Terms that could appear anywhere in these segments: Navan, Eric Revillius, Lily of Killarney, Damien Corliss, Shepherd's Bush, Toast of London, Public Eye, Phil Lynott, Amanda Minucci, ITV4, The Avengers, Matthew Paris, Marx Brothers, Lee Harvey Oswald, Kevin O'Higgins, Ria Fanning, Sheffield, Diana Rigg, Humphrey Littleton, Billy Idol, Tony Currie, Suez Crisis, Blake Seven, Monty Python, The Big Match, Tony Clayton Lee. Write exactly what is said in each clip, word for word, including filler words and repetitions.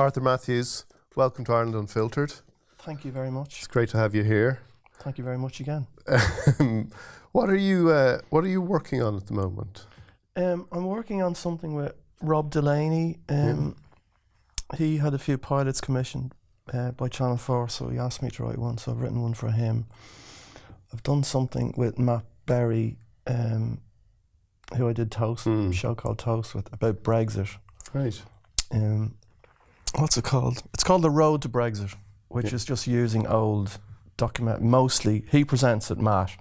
Arthur Matthews, welcome to Ireland Unfiltered. Thank you very much. It's great to have you here. Thank you very much again. What are you uh, What are you working on at the moment? Um, I'm working on something with Rob Delaney. Um, yeah. He had a few pilots commissioned uh, by Channel four, so he asked me to write one, so I've written one for him. I've done something with Matt Berry, um, who I did Toast, mm. a show called Toast with, about Brexit. Right. Um, what's it called? It's called The Road to Brexit, which yeah. is just using old document. Mostly, he presents it, Matt,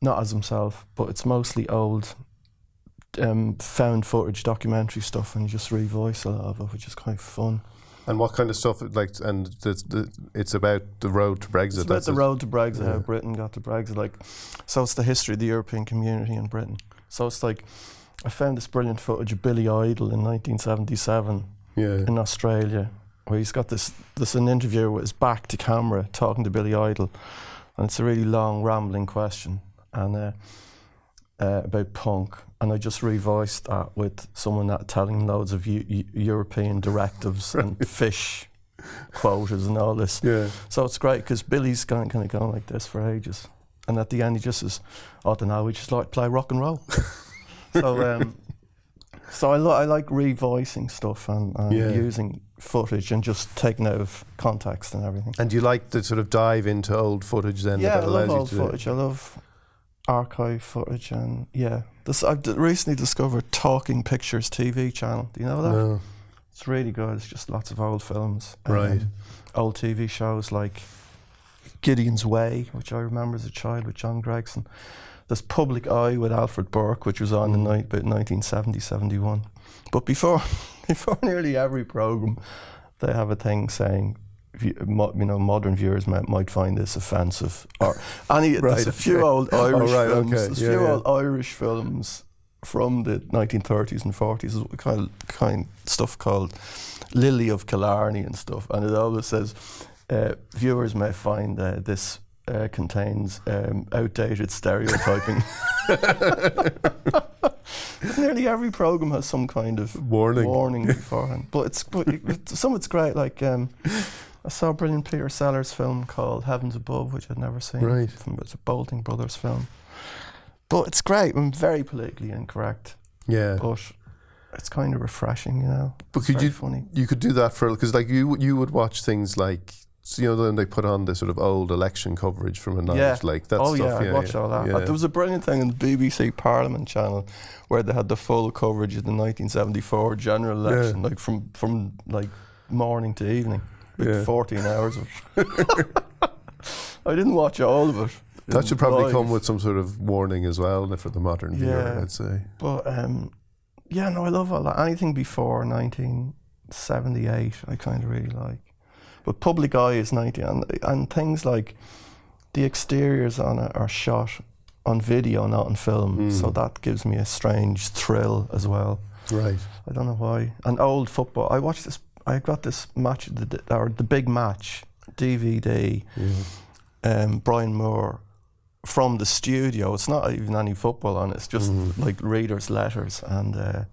not as himself, but it's mostly old um, found footage documentary stuff, and you just revoice a lot of it, which is quite fun. And what kind of stuff, like, and the, the, it's about the road to Brexit. It's about That's the road to Brexit, yeah. how Britain got to Brexit. Like, so it's the history of the European community in Britain. So it's like, I found this brilliant footage of Billy Idol in nineteen seventy-seven yeah, yeah. in Australia, where he's got this, this an interview with his back to camera talking to Billy Idol. And it's a really long, rambling question and uh, uh, about punk. And I just revoiced that with someone that telling loads of U U European directives right. and fish quotas and all this. Yeah. So it's great because Billy's kind of going like this for ages. And at the end, he just says, I don't know, we just like to play rock and roll. so um, so I, li I like revoicing stuff and, and yeah. using footage and just taking out of context and everything. And do you like to sort of dive into old footage then? Yeah, that I love old footage. Do. I love archive footage and yeah. This, I've d recently discovered Talking Pictures T V channel. Do you know that? No. It's really good. It's just lots of old films. Right. Um, old T V shows like Gideon's Way, which I remember as a child with John Gregson. There's Public Eye with Alfred Burke, which was on mm. in ni about nineteen seventy, seventy-one. But before before nearly every programme, they have a thing saying, you know, modern viewers might, might find this offensive. Or any, right, there's a few okay. old Irish oh, right, films. Okay. There's a yeah, few yeah. old Irish films from the nineteen thirties and forties, kind of, kind of stuff called Lily of Killarney and stuff. And it always says, uh, viewers may find uh, this Uh, contains um, outdated stereotyping. Nearly every program has some kind of warning, warning beforehand. But it's but you, some of it's great. Like um, I saw a brilliant Peter Sellers film called Heavens Above, which I'd never seen. Right, from, it's a Bolting Brothers film. But it's great and very politically incorrect. Yeah, but it's kind of refreshing, you know. But it's could very you funny. You could do that for because like you you would watch things like. So, you know, then they put on the sort of old election coverage from a night, yeah. like that oh, stuff. Oh, yeah, yeah, I watched yeah, all that. Yeah. Like, there was a brilliant thing on the B B C Parliament channel where they had the full coverage of the nineteen seventy-four general election, yeah. like from, from like morning to evening, like yeah. fourteen hours of I didn't watch all of it. That should probably life. come with some sort of warning as well for the modern viewer, yeah. I'd say. But, um, yeah, no, I love all that. Anything before nineteen seventy-eight, I kind of really like. But Public Eye is ninety, and, and things like the exteriors on it are shot on video, not on film. Mm. So that gives me a strange thrill as well. Right. I don't know why. And old football. I watched this. I got this match, the, or the big match D V D. Yeah. Um, Brian Moore from the studio. It's not even any football on it. It's just mm. like readers' letters and. Uh,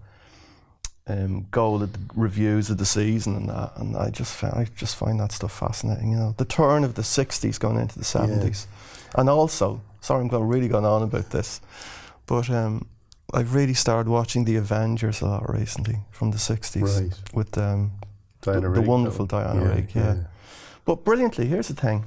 Um, goal at the reviews of the season and that, and I just found, I just find that stuff fascinating. You know, the turn of the sixties going into the seventies, yeah. and also, sorry, I'm going really going on about this, but um, I've really started watching The Avengers a lot recently from the sixties right. with um, Diana the, Rigg, the wonderful though. Diana yeah, Rigg. Yeah. Yeah, yeah, but brilliantly. Here's the thing: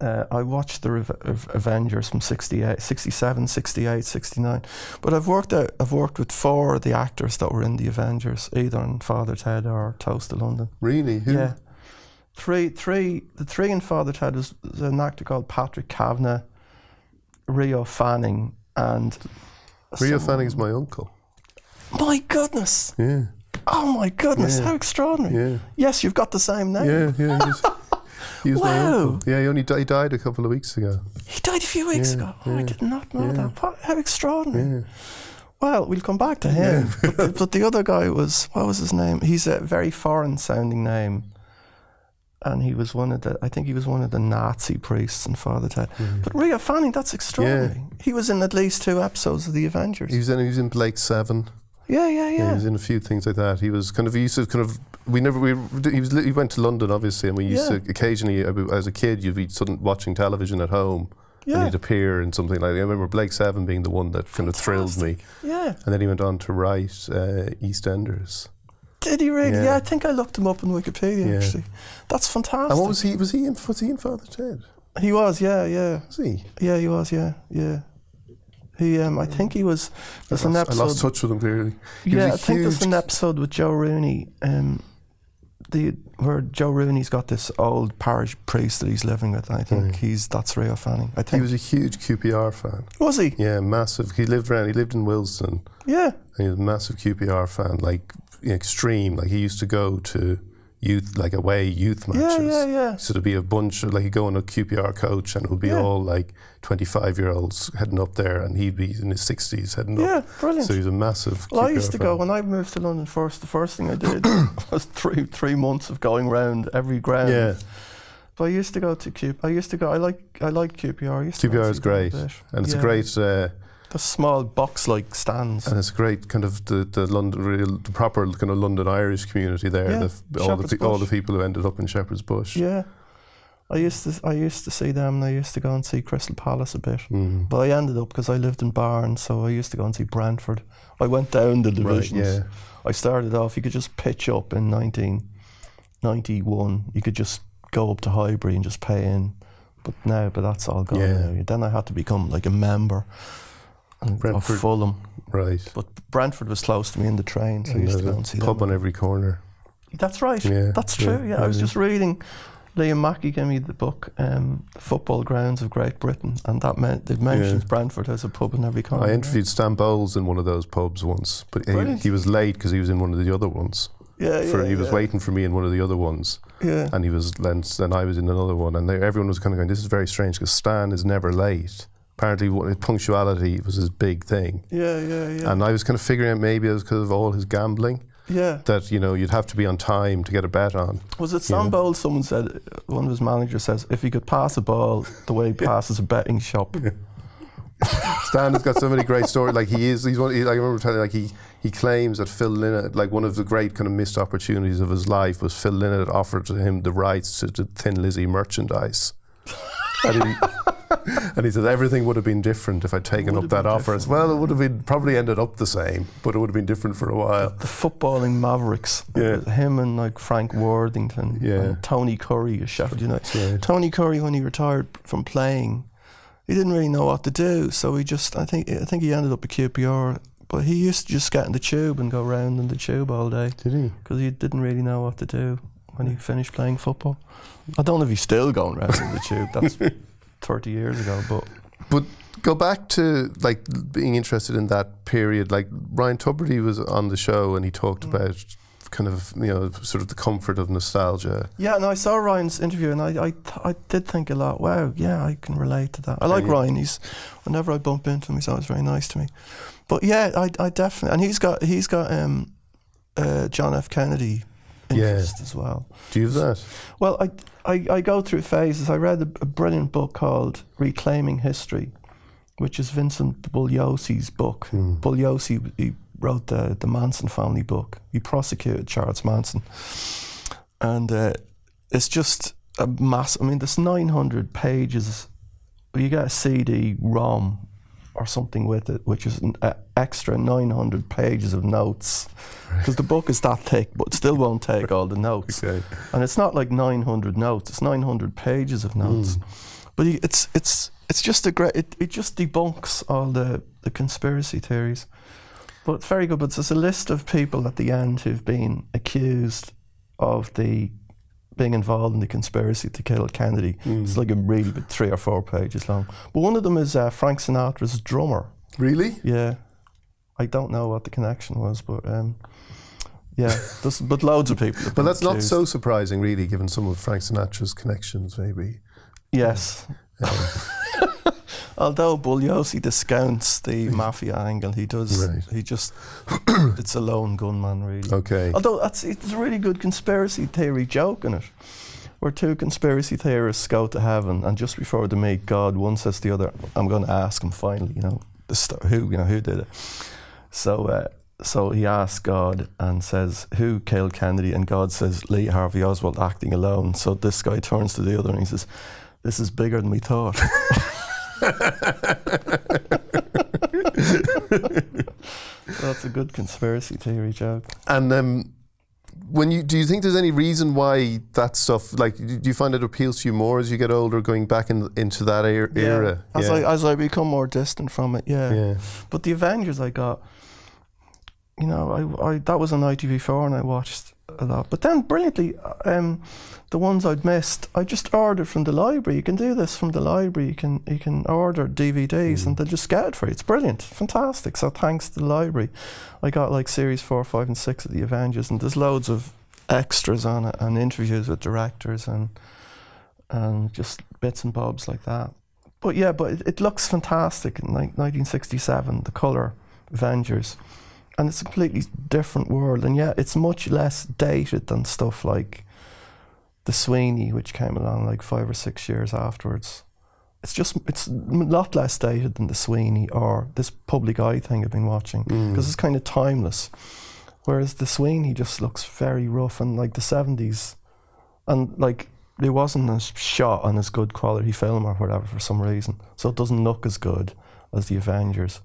uh, I watched the Rev of Avengers from sixty-eight, sixty-seven, sixty-eight, sixty-nine, but I've worked out, I've worked with four of the actors that were in The Avengers, either in Father Ted or Toast of London. Really? Who? Yeah. Three, three, the three in Father Ted was, was an actor called Patrick Kavanagh, Ria Fanning, and... Ria Fanning is my uncle. My goodness! Yeah. Oh my goodness, yeah. how extraordinary. Yeah. Yes, you've got the same name. Yeah, yeah. He was wow. my uncle. Yeah, he only di he died a couple of weeks ago. He died a few weeks yeah, ago. Oh, yeah, I did not know yeah. that. What, how extraordinary! Yeah. Well, we'll come back to him. Yeah. but, the, but the other guy was what was his name? He's a very foreign-sounding name, and he was one of the. I think he was one of the Nazi priests in Father Ted. Mm. But Ria Fanning, that's extraordinary. Yeah. He was in at least two episodes of The Avengers. He was in. He was in Blake Seven. Yeah, yeah, yeah. He was in a few things like that. He was kind of, he used to kind of, we never, we, he, was, he went to London, obviously, and we used yeah. to occasionally, as a kid, you'd be suddenly watching television at home. Yeah. And he'd appear in something like that. I remember Blake Seven being the one that kind of thrilled me. Yeah. And then he went on to write uh, EastEnders. Did he really? Yeah. yeah, I think I looked him up on Wikipedia, yeah. actually. That's fantastic. And what was he, was he in, was he in Father Ted? He was, yeah, yeah. Was he? Yeah, he was, yeah, yeah. He, um, I think he was. There's I, lost, an episode, I lost touch with him clearly. He yeah, I think there's an episode with Joe Rooney, um, the where Joe Rooney's got this old parish priest that he's living with. And I think mm. he's that's Ria Fanning. I think he was a huge Q P R fan. Was he? Yeah, massive. He lived around. He lived in Wilson. Yeah, and he was a massive Q P R fan, like extreme. Like he used to go to youth, like away youth matches. Yeah, yeah, yeah. So there'd be a bunch of, like he'd go on a Q P R coach and it would be yeah. all like twenty-five year olds heading up there and he'd be in his sixties heading yeah, up. Yeah, brilliant. So he was a massive Well, Q P R I used to fan. Go, when I moved to London first, the first thing I did was three three months of going round every ground. Yeah. But I used to go to Q P R, I used to go, I like I like Q P R. I used to Q P R is great. And it's yeah. a great... Uh, the small box-like stands, and it's great kind of the the London real the proper kind of London Irish community there. Yeah. The, all the all the people who ended up in Shepherd's Bush. Yeah, I used to I used to see them, and I used to go and see Crystal Palace a bit. Mm. But I ended up because I lived in Barn, so I used to go and see Brentford. I went down the divisions. Right, yeah. I started off. You could just pitch up in nineteen ninety-one. You could just go up to Highbury and just pay in. But now, but that's all gone yeah. now. Then I had to become like a member. Brentford. Of Fulham. Right. But Brentford was close to me in the train, so I used to go and see pub them. On every corner. That's right. Yeah, that's true. Yeah, yeah. I was just reading, Liam Mackey gave me the book, um, Football Grounds of Great Britain, and that meant it mentions yeah. Brentford as a pub in every corner. I interviewed Stan Bowles in one of those pubs once, but he, he was late because he was in one of the other ones. Yeah, for, yeah, he was yeah. waiting for me in one of the other ones. Yeah. And he was, and, and I was in another one, and they, everyone was kind of going, this is very strange because Stan is never late. Apparently, what, punctuality was his big thing. Yeah, yeah, yeah. And I was kind of figuring out maybe it was because of all his gambling. Yeah. That, you know, you'd have to be on time to get a bet on. Was it Stan Bowles? Someone said, one of his managers says, if he could pass a ball the way he passes a betting shop. Yeah. Stan has got so many great stories. Like he is, he's one. He, I remember telling you, like he he claims that Phil Lynott, like one of the great kind of missed opportunities of his life was Phil Lynott offered to him the rights to, to Thin Lizzy merchandise. And he, and he says everything would have been different if I'd taken up that offer as well. Yeah. It would have been probably ended up the same, but it would have been different for a while. The, the footballing Mavericks, yeah, him and like Frank Worthington, yeah, and Tony Currie of Sheffield United. Right. Tony Currie, when he retired from playing, he didn't really know what to do, so he just I think I think he ended up at Q P R. But he used to just get in the tube and go round in the tube all day. Did he? Because he didn't really know what to do when he finished playing football. I don't know if he's still going round in the tube. That's thirty years ago, but but go back to like being interested in that period. Like Ryan Tubridy was on the show and he talked mm. about kind of, you know, sort of the comfort of nostalgia. Yeah, and no, I saw Ryan's interview and I I, th I did think a lot. Wow, yeah, I can relate to that. I like yeah. Ryan. He's whenever I bump into him, he's always very nice to me. But yeah, I I definitely and he's got he's got um uh, John F. Kennedy interest yeah. as well. Do you have that? Well, I. I, I go through phases. I read a, a brilliant book called Reclaiming History, which is Vincent Bugliosi's book. Mm. Bugliosi, he wrote the, the Manson family book. He prosecuted Charles Manson. And uh, it's just a mass, I mean, there's nine hundred pages. You get a C D ROM or something with it, which is an uh, extra nine hundred pages of notes. Because the book is that thick, but it still won't take all the notes. Okay. And it's not like nine hundred notes, it's nine hundred pages of notes. Mm. But it's it's it's just a great, it, it just debunks all the, the conspiracy theories. But it's very good, but there's a list of people at the end who've been accused of the being involved in the conspiracy to kill Kennedy. Mm. It's like a really big three or four pages long. But one of them is uh, Frank Sinatra's drummer. Really? Yeah. I don't know what the connection was, but um, yeah, but loads of people. But that's not so surprising, really, given some of Frank Sinatra's connections, maybe. Yes. Yeah. Although Bugliosi discounts the mafia angle, he does. Right. He just, it's a lone gunman, really. Okay. Although that's it's a really good conspiracy theory joke in it, where two conspiracy theorists go to heaven, and just before they meet God, one says to the other, "I'm going to ask him finally, you know, the st who, you know, who did it." So uh, So he asks God and says, who killed Kennedy? And God says, Lee Harvey Oswald, acting alone. So this guy turns to the other and he says, this is bigger than we thought. That's a good conspiracy theory joke. And um, when you do you think there's any reason why that stuff, like, do you find it appeals to you more as you get older, going back in, into that er yeah. era? As, yeah. I, as I become more distant from it, yeah. yeah. But The Avengers I got, you know, I, I that was on I T V four and I watched a lot. But then, brilliantly, um, the ones I'd missed, I just ordered from the library. You can do this from the library. You can you can order D V Ds mm. and they'll just get it for you. It's brilliant, fantastic. So thanks to the library, I got like series four, five, and six of The Avengers, and there's loads of extras on it and interviews with directors and and just bits and bobs like that. But yeah, but it, it looks fantastic. In like nineteen sixty-seven, the colour Avengers. And it's a completely different world, and yet it's much less dated than stuff like The Sweeney, which came along like five or six years afterwards. It's just, it's a lot less dated than The Sweeney or this Public Eye thing I've been watching, because mm. it's kind of timeless. Whereas The Sweeney just looks very rough and like the seventies. And like, it wasn't as shot on as good quality film or whatever for some reason. So it doesn't look as good as The Avengers.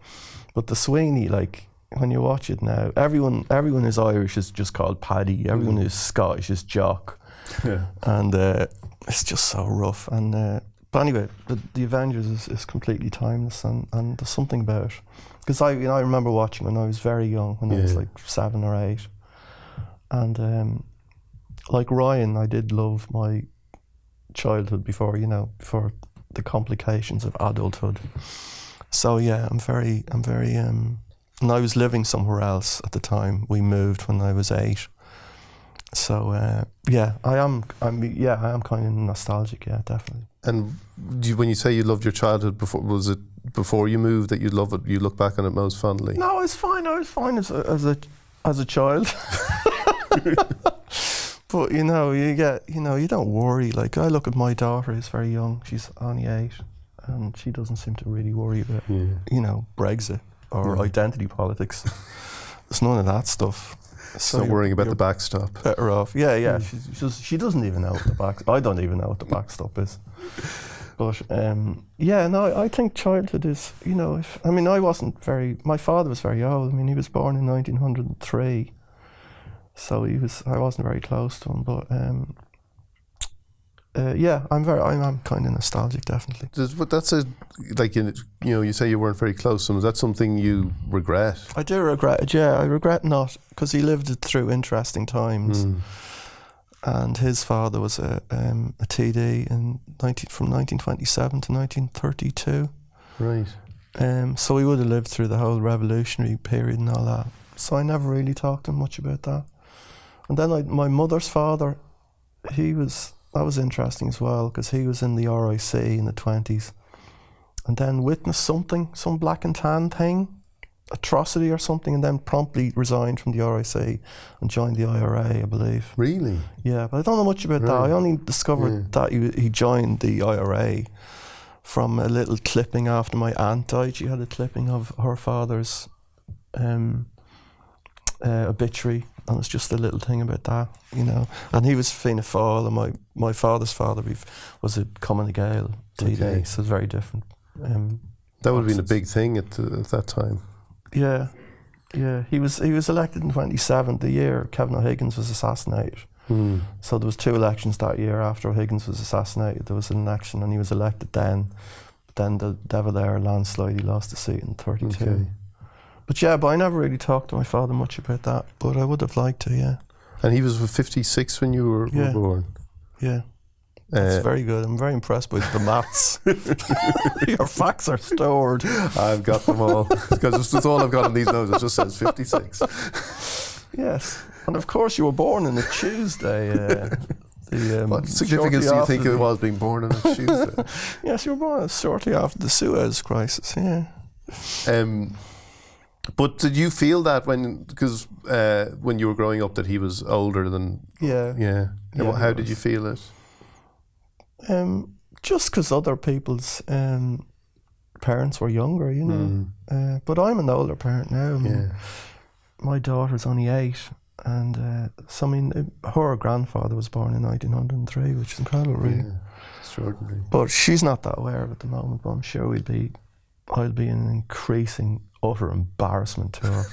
But The Sweeney, like, when you watch it now, everyone everyone who's Irish is just called Paddy. Everyone mm. who's Scottish is Jock, yeah. and uh, it's just so rough. And uh, but anyway, the, the Avengers is, is completely timeless, and, and there's something about it. Because I you know, I remember watching when I was very young, when yeah. I was like seven or eight, and um, like Ryan, I did love my childhood before you know before the complications of adulthood. So yeah, I'm very I'm very. Um, And I was living somewhere else at the time. We moved when I was eight. So uh, yeah, I am. I'm yeah, I am kind of nostalgic. Yeah, definitely. And do you, when you say you loved your childhood before, was it before you moved that you love it? You look back on it most fondly. No, I was fine. I was fine as a as a, as a child. But you know, you get you know, you don't worry. Like I look at my daughter, who's very young. She's only eight, and she doesn't seem to really worry about yeah. you know Brexit. Or mm. identity politics. It's none of that stuff. So not worrying about the backstop. Better off. Yeah, yeah. Mm. She's, she's, she doesn't even know what the back. I don't even know what the backstop is. But um, yeah, no, I think childhood is, you know, if, I mean, I wasn't very, my father was very old. I mean, he was born in nineteen oh three. So he was, I wasn't very close to him, but um, Uh, yeah, I'm very, I'm, I'm kind of nostalgic, definitely. Does, but that's a, like, you know, you say you weren't very close to him. Is that something you regret? I do regret it, yeah. I regret not, because he lived it through interesting times. Mm. And his father was a, um, a T D in nineteen, from nineteen twenty-seven to nineteen thirty-two. Right. Um, so he would have lived through the whole revolutionary period and all that. So I never really talked to him much about that. And then I, my mother's father, he was... That was interesting as well, because he was in the R I C in the twenties and then witnessed something, some black and tan thing, atrocity or something, and then promptly resigned from the R I C and joined the I R A, I believe. Really? Yeah, but I don't know much about really? that. I only discovered yeah. that he, he joined the I R A from a little clipping after my aunt died. She had a clipping of her father's um, uh, obituary. And it's just a little thing about that, you know. And he was Fianna Fáil, and my, my father's father was a Common Gael T D, okay. so it's very different. Um, that would have been a big thing at, the, at that time. Yeah, yeah. He was he was elected in twenty-seven, the year Kevin O'Higgins was assassinated. Hmm. So there was two elections that year after O'Higgins was assassinated. There was an election, and he was elected then. But then the De Valera landslide, he lost the seat in thirty-two. Okay. But yeah, but I never really talked to my father much about that, but I would have liked to, yeah. And he was fifty-six when you were, yeah. were born? Yeah. That's uh, very good. I'm very impressed by the maths. Your facts are stored. I've got them all. Because that's all I've got in these notes. It just says fifty-six. Yes. And of course you were born on a Tuesday. Uh, the, um, what significance do you think it was being born on a Tuesday? Yes, you were born shortly after the Suez Crisis, yeah. Um. But did you feel that when, because uh, when you were growing up, that he was older than? Yeah. Yeah. And yeah, how did you feel it? Um, just because other people's um, parents were younger, you know. Mm. Uh, but I'm an older parent now. I mean, yeah. my daughter's only eight, and uh, so, I mean, her grandfather was born in nineteen oh three, which is incredible, really. Yeah, extraordinary. But she's not that aware of it at the moment, but I'm sure we'd be, I'd be in an increasing utter embarrassment to her.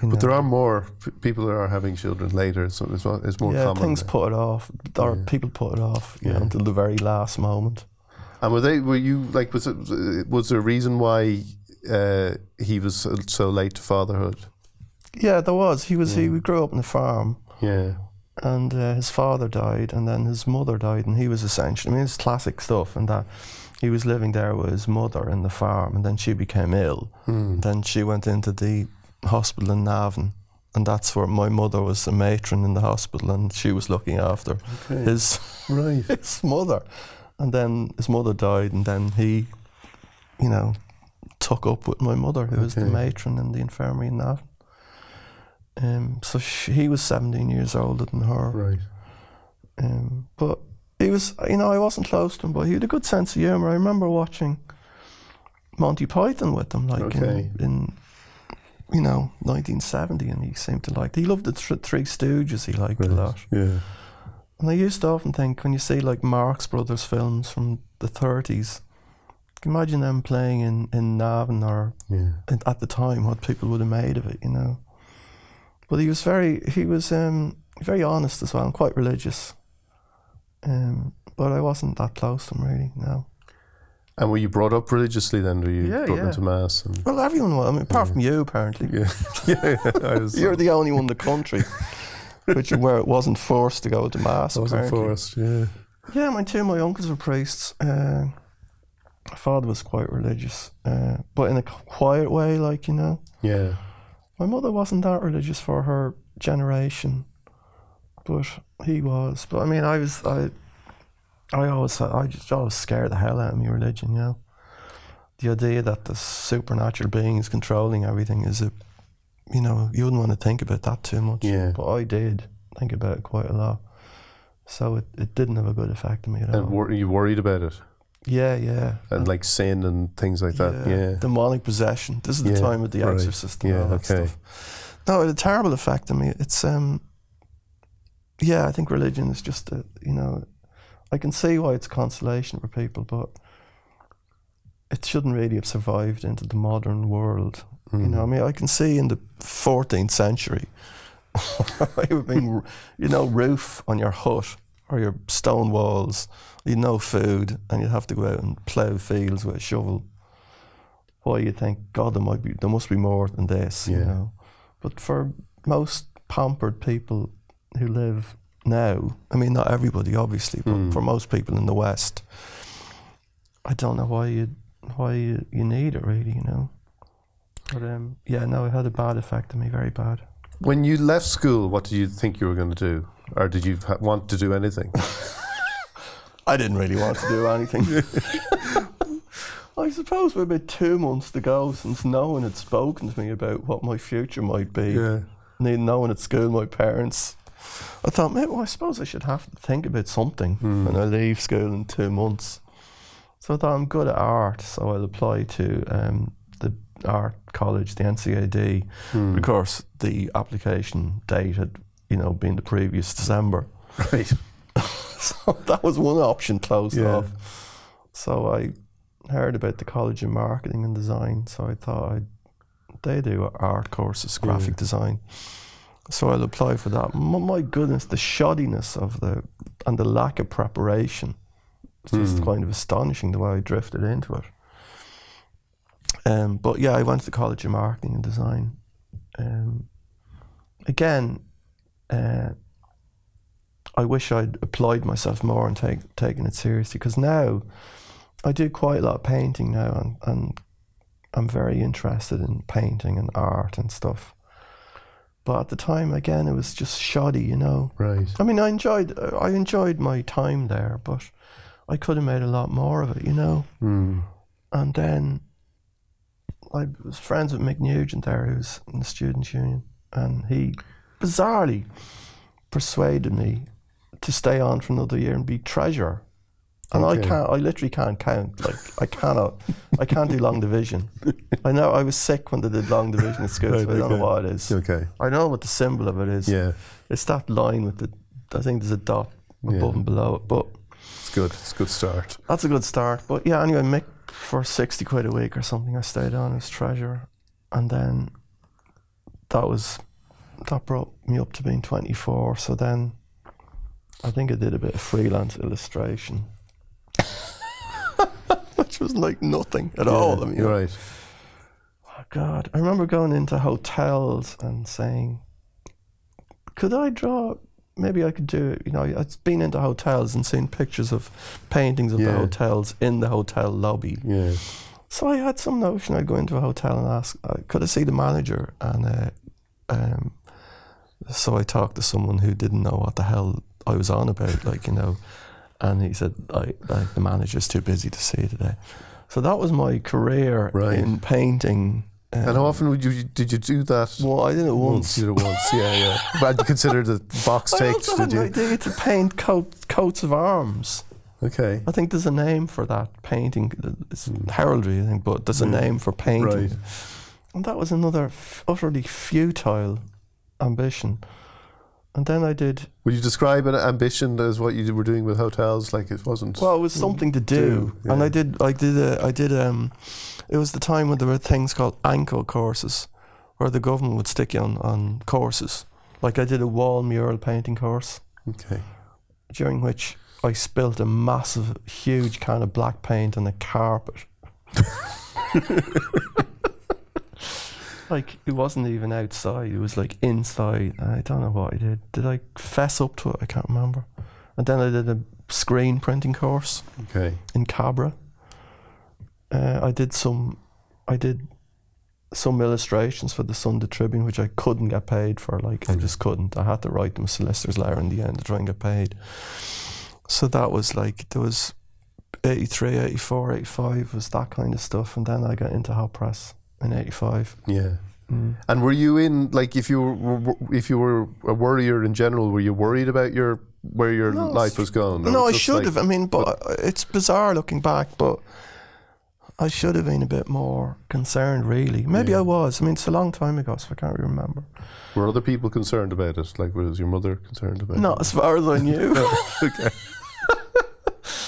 But know. There are more people that are having children later, so it's, it's more yeah, common. Yeah, things there. put it off, or yeah. people put it off you yeah. know, until the very last moment. And were they? Were you like? Was it? Was there a reason why uh, he was so, so late to fatherhood? Yeah, there was. He was. Yeah. He we grew up on the farm. Yeah. And uh, his father died, and then his mother died, and he was essentially. I mean, it's classic stuff, and that. He was living there with his mother in the farm, and then she became ill. Mm. Then she went into the hospital in Navan, and that's where my mother was a matron in the hospital, and she was looking after okay. his, right. his mother. And then his mother died, and then he, you know, took up with my mother, who okay. was the matron in the infirmary in Navan. Um, so she, he was seventeen years older than her. Right. Um, but... He was, you know, I wasn't close to him, but he had a good sense of humour. I remember watching Monty Python with him, like okay. in, in, you know, nineteen seventy, and he seemed to like. He loved the th Three Stooges. He liked right. a lot. Yeah. And I used to often think when you see like Marx Brothers films from the thirties, imagine them playing in in Navan or yeah. in, at the time what people would have made of it, you know. But he was very, he was um, very honest as well, and quite religious. Um, but I wasn't that close to him really, no. And were you brought up religiously then? Were you yeah, brought yeah. into mass? And well, everyone was. I mean, apart yeah. from you, apparently. Yeah, yeah, yeah I was you're the only one in the country, which where it wasn't forced to go to mass. It wasn't apparently. forced, yeah. Yeah, my two of my uncles were priests. Uh, my father was quite religious, uh, but in a quiet way, like you know. Yeah. My mother wasn't that religious for her generation, but. He was, but I mean, I was, I, I always, I just always scared the hell out of me religion, you know. The idea that the supernatural being is controlling everything is a, you know, you wouldn't want to think about that too much. Yeah. But I did think about it quite a lot. So it, it didn't have a good effect on me at all. And were you worried about it? Yeah, yeah. And, and like sin and things like yeah, that, yeah. Demonic possession. This is the yeah, time of the right. Exorcist and yeah, all that okay. stuff. No, it had a terrible effect on me. It's, um... yeah, I think religion is just, a, you know, I can see why it's consolation for people, but it shouldn't really have survived into the modern world. Mm. You know, I mean, I can see in the fourteenth century, being, you know, roof on your hut or your stone walls, you'd no food, and you'd have to go out and plough fields with a shovel. Why you think, God, there might be, there must be more than this, yeah. you know. But for most pampered people, who live now, I mean not everybody obviously, but mm. for most people in the West, I don't know why you why you, you need it really, you know. But um, yeah, no, it had a bad effect on me, very bad. When you left school, what did you think you were going to do, or did you ha want to do anything? I didn't really want to do anything. I suppose we're about two months to go since no one had spoken to me about what my future might be. Yeah. Neither no one at school, my parents. I thought, maybe well, I suppose I should have to think about something mm. when I leave school in two months. So I thought, I'm good at art, so I'll apply to um, the art college, the N C A D. Mm. But of course, the application date had, you know, been the previous December. Right. So that was one option closed yeah. off. So I heard about the College of Marketing and Design, so I thought I'd, they do art courses, graphic yeah. design. So I'll apply for that. M my goodness, the shoddiness of the and the lack of preparation. It's mm. just kind of astonishing the way I drifted into it. Um, but yeah, I went to the College of Marketing and Design. Um, again, uh, I wish I'd applied myself more and take, taken it seriously, because now I do quite a lot of painting now, and, and I'm very interested in painting and art and stuff. But at the time, again, it was just shoddy, you know. Right. I mean, I enjoyed, I enjoyed my time there, but I could have made a lot more of it, you know. Mm. And then I was friends with Mick Nugent there, who's in the Students' Union, and he bizarrely persuaded me to stay on for another year and be treasurer And okay. I can't, I literally can't count. Like, I cannot, I can't do long division. I know I was sick when they did long division at school, right, so I okay. don't know what it is. Okay. I know what the symbol of it is. Yeah. It's that line with the, I think there's a dot above yeah. and below it, but. It's good, it's a good start. That's a good start. But yeah, anyway, Mick, for sixty quid a week or something, I stayed on as treasurer. And then that was, that brought me up to being twenty-four. So then I think I did a bit of freelance illustration. Which was like nothing at yeah, all. I mean, you're right. Oh God, I remember going into hotels and saying, could I draw, maybe I could do it. You know, I'd been into hotels and seen pictures of paintings of yeah. the hotels in the hotel lobby. Yeah. So I had some notion, I'd go into a hotel and ask, uh, could I see the manager? And uh, um, so I talked to someone who didn't know what the hell I was on about, like, you know. And he said, I, I, the manager's too busy to see today. So that was my career right. in painting. Um, and how often would you, did you do that? Well, I did it once. You did it once, yeah, yeah. But you considered the box I takes, did you? I had an idea to paint coat, coats of arms. Okay. I think there's a name for that painting. It's mm. heraldry, I think, but there's mm. a name for painting. Right. And that was another f utterly futile ambition. And then I did. Would you describe an ambition as what you were doing with hotels? Like it wasn't. Well, it was something to do, do yeah. and I did. I did. A, I did. Um, it was the time when there were things called ANCO courses, where the government would stick you on on courses. Like I did a wall mural painting course. Okay. During which I spilt a massive, huge kind of black paint on the carpet. Like, it wasn't even outside, it was like inside. I don't know what I did. Did I fess up to it? I can't remember. And then I did a screen printing course okay. in Cabra. Uh, I did some, I did some illustrations for the Sunday Tribune, which I couldn't get paid for, like mm. I just couldn't. I had to write them a solicitor's letter in the end to try and get paid. So that was like, there was eighty-three, eighty-four, eighty-five was that kind of stuff. And then I got into Hot Press. In eighty-five. Yeah. Mm. And were you in, like, if you were if you were a worrier in general, were you worried about your where your no, life was going? No, I should like, have. I mean, but, but it's bizarre looking back, but I should have been a bit more concerned, really. Maybe yeah. I was. I mean, it's a long time ago, so I can't remember. Were other people concerned about it? Like, was your mother concerned about it? Not as far as I knew. Okay.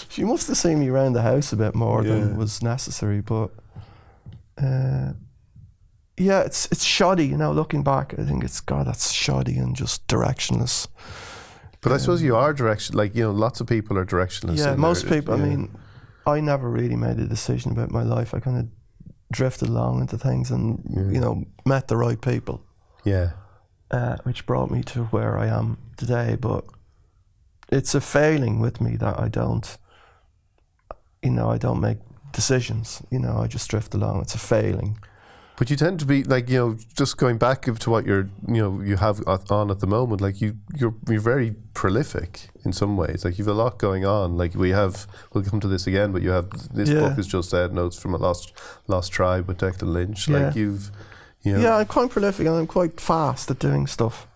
She must have seen me around the house a bit more yeah. than was necessary, but. Uh, yeah, it's it's shoddy, you know, looking back. I think it's, God, that's shoddy and just directionless. But um, I suppose you are direction, like, you know, lots of people are directionless. Yeah, most their, people, yeah. I mean, I never really made a decision about my life. I kind of drifted along into things and, yeah. you know, met the right people. Yeah. Uh, which brought me to where I am today, but it's a failing with me that I don't, you know, I don't make decisions, you know, I just drift along. It's a failing. But you tend to be like, you know, just going back to what you're, you know, you have on at the moment. Like you, you're you're very prolific in some ways. Like you've a lot going on. Like we have, we'll come to this again. But you have this yeah. book is just out, Notes from a Lost Lost Tribe with Declan Lynch. Yeah. Like you've, you know. Yeah, I'm quite prolific and I'm quite fast at doing stuff.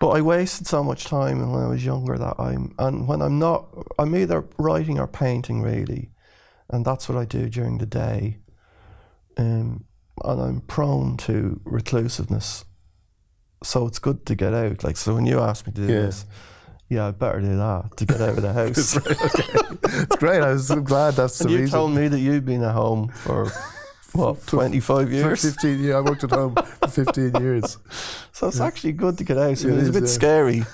But I wasted so much time when I was younger that I'm, and when I'm not, I'm either writing or painting really. And that's what I do during the day. Um, and I'm prone to reclusiveness. So it's good to get out. Like, so when you asked me to do yeah. this, yeah, I better do that to get out of the house. Right, okay. It's great, I'm so glad that's and the you reason. You told me that you've been at home for, what, twenty-five years? fifteen years, I worked at home for fifteen years. So it's yeah. actually good to get out. So yeah, it it's is, a bit yeah. scary,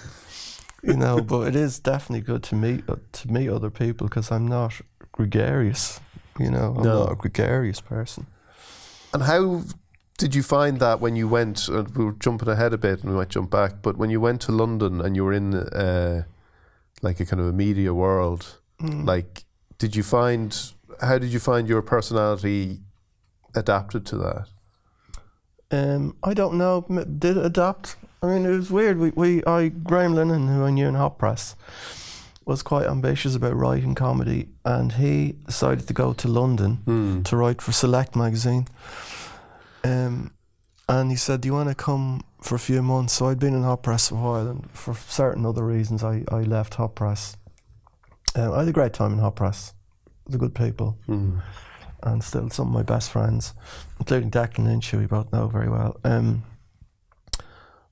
you know, but it is definitely good to meet, uh, to meet other people because I'm not gregarious, you know, I'm no. not a gregarious person. And how did you find that when you went, uh, we were jumping ahead a bit and we might jump back, but when you went to London and you were in uh, like a kind of a media world, mm. like did you find, how did you find your personality adapted to that? Um, I don't know, did it adapt? I mean, it was weird. We, we I, Graham Linehan, who I knew in Hot Press, was quite ambitious about writing comedy and he decided to go to London mm. to write for Select magazine. Um, and he said, do you want to come for a few months? So I'd been in Hot Press a while and for certain other reasons I, I left Hot Press Um, I had a great time in Hot Press. The good people, mm. and still some of my best friends, including Declan Lynch, who we both know very well. Um,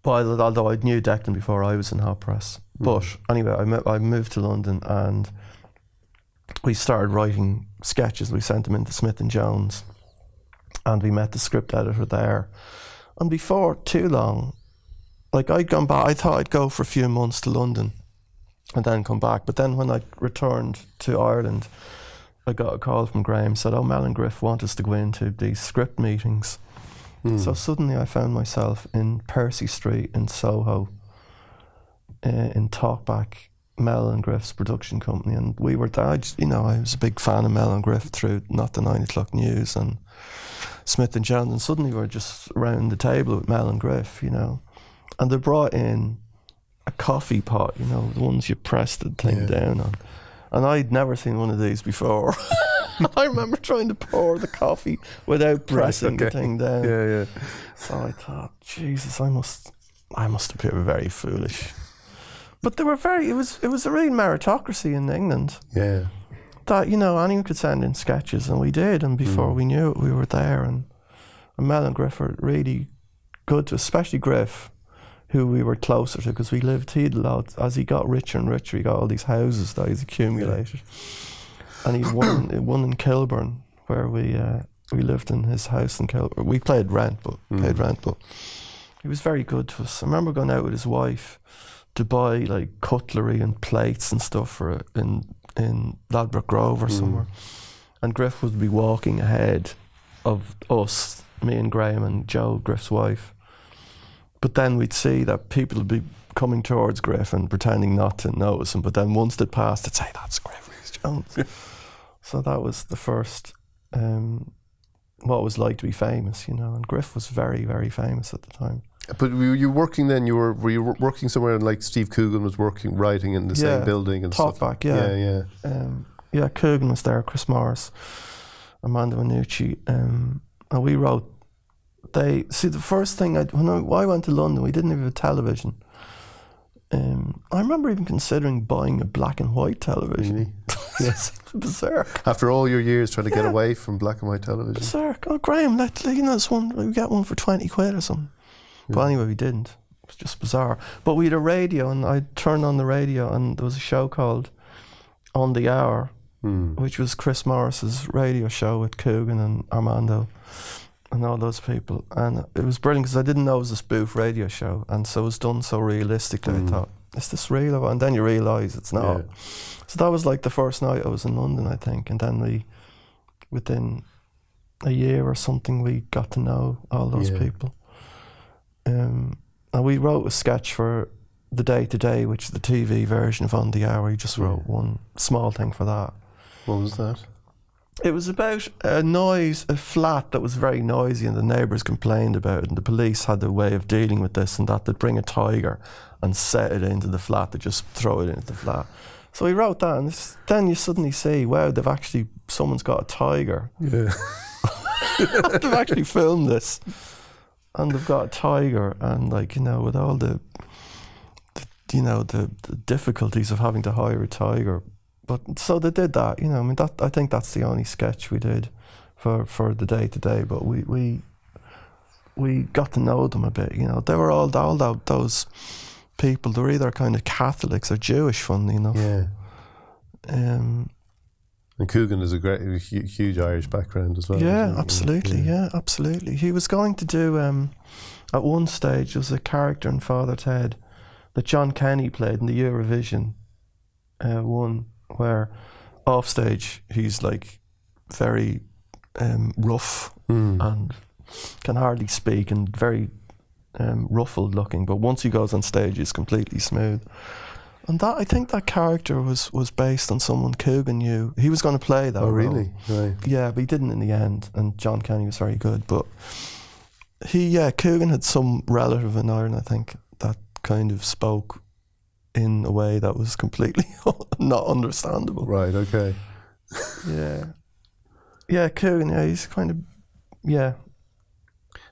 but I, although I knew Declan before I was in Hot Press, mm. but anyway, I, mo I moved to London and we started writing sketches. We sent them into Smith and Jones, and we met the script editor there. And before too long, like I'd gone back, I thought I'd go for a few months to London and then come back. But then when I returned to Ireland, I got a call from Graham, said, oh, Mel and Griff want us to go into these script meetings. Mm. So suddenly I found myself in Percy Street in Soho, uh, in Talkback, Mel and Griff's production company. And we were there, I just, you know, I was a big fan of Mel and Griff through Not the Nine O'Clock News and Smith and Jones. And suddenly we were just around the table with Mel and Griff, you know. And they brought in a coffee pot, you know, the ones you press the thing yeah. down on. And I'd never seen one of these before. I remember trying to pour the coffee without pressing okay. the thing down. Yeah, yeah. So I thought, Jesus, I must, I must appear very foolish. But they were very. It was, it was a real meritocracy in England. Yeah. That, you know, anyone could send in sketches, and we did. And before mm. we knew it, we were there. And, and Mel and Griff were really good to, especially Griff, who we were closer to, because we lived, he'd lot, as he got richer and richer, he got all these houses that he's accumulated. And he won, won in Kilburn, where we uh, we lived in his house in Kilburn. We played rent, but mm. paid rent, but he was very good to us. I remember going out with his wife to buy like cutlery and plates and stuff for in, in Ladbroke Grove or mm. somewhere. And Griff would be walking ahead of us, me and Graham and Joe, Griff's wife. But then we'd see that people would be coming towards Griff and pretending not to notice him. But then once they'd passed, they'd say, that's Griff Jones. So that was the first, um, what it was like to be famous, you know. And Griff was very, very famous at the time. But were you working then? You were, were you working somewhere like Steve Coogan was working, writing in the yeah, same building and stuff? Talkback, yeah. Yeah, yeah. Um, yeah, Coogan was there, Chris Morris, Amanda Minucci. Um, and we wrote, They see the first thing I when I, when I went to London, we didn't even have a television. Um, I remember even considering buying a black and white television. Really? Yes, berserk. After all your years trying to yeah. get away from black and white television, berserk. Oh, Graham, let you know this one. We got one for twenty quid or something. Yeah. But anyway, we didn't. It was just bizarre. But we had a radio, and I turned on the radio, and there was a show called On the Hour, hmm. which was Chris Morris's radio show with Coogan and Armando and all those people. And it was brilliant because I didn't know it was a spoof radio show, and so it was done so realistically. Mm. I thought, is this real? And then you realise it's not. Yeah. So that was like the first night I was in London, I think. And then we, within a year or something, we got to know all those yeah. people. Um, and we wrote a sketch for The Day Today, which is the T V version of On the Hour. We just wrote yeah. one small thing for that. What was that? It was about a noise, a flat that was very noisy, and the neighbours complained about it, and the police had their way of dealing with this and that. They'd bring a tiger and set it into the flat. They'd just throw it into the flat. So we wrote that, and it's, then you suddenly see, wow, they've actually, someone's got a tiger. Yeah. They've actually filmed this. And they've got a tiger, and like, you know, with all the, the you know, the, the difficulties of having to hire a tiger. But so they did that, you know. I mean, that I think that's the only sketch we did for for The Day Today. But we we we got to know them a bit, you know. They were all all those people. They were either kind of Catholics or Jewish, funnily enough. Yeah. Um. And Coogan has a great, a huge Irish background as well. Yeah, absolutely. Yeah. yeah, absolutely. He was going to do um, at one stage, there was a character in Father Ted that John Kenny played in the Eurovision uh, one. Where off stage he's like very um, rough mm. and can hardly speak and very um, ruffled looking, but once he goes on stage he's completely smooth. And that, I think that character was, was based on someone Coogan knew. He was going to play that. Oh, really? Right. Yeah, but he didn't in the end, and John Kenny was very good, but he, yeah, Coogan had some relative in Ireland, I think, that kind of spoke in a way that was completely not understandable. Right, okay. yeah. Yeah, Coogan, yeah, he's kind of, yeah.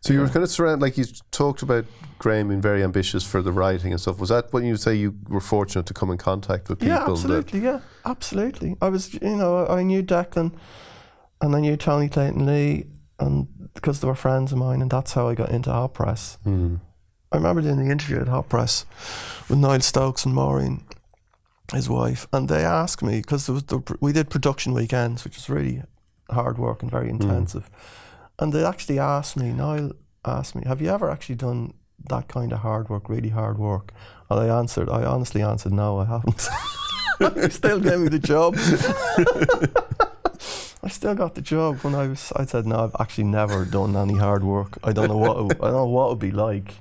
So you were kind of surrounded, like you talked about Graham being very ambitious for the writing and stuff. Was that when you say you were fortunate to come in contact with people? Yeah, absolutely, that yeah, absolutely. I was, you know, I knew Declan and I knew Tony Clayton Lee, and because they were friends of mine, and that's how I got into Hot Press. Mm. I remember doing the interview at Hot Press with Niall Stokes and Maureen, his wife, and they asked me, because there was the, we did production weekends, which is really hard work and very intensive. Mm. And they actually asked me, Niall asked me, have you ever actually done that kind of hard work, really hard work? And I answered, I honestly answered, no, I haven't. He still gave me the job. I still got the job when I was, I said, no, I've actually never done any hard work. I don't know what, it, I don't know what it would be like.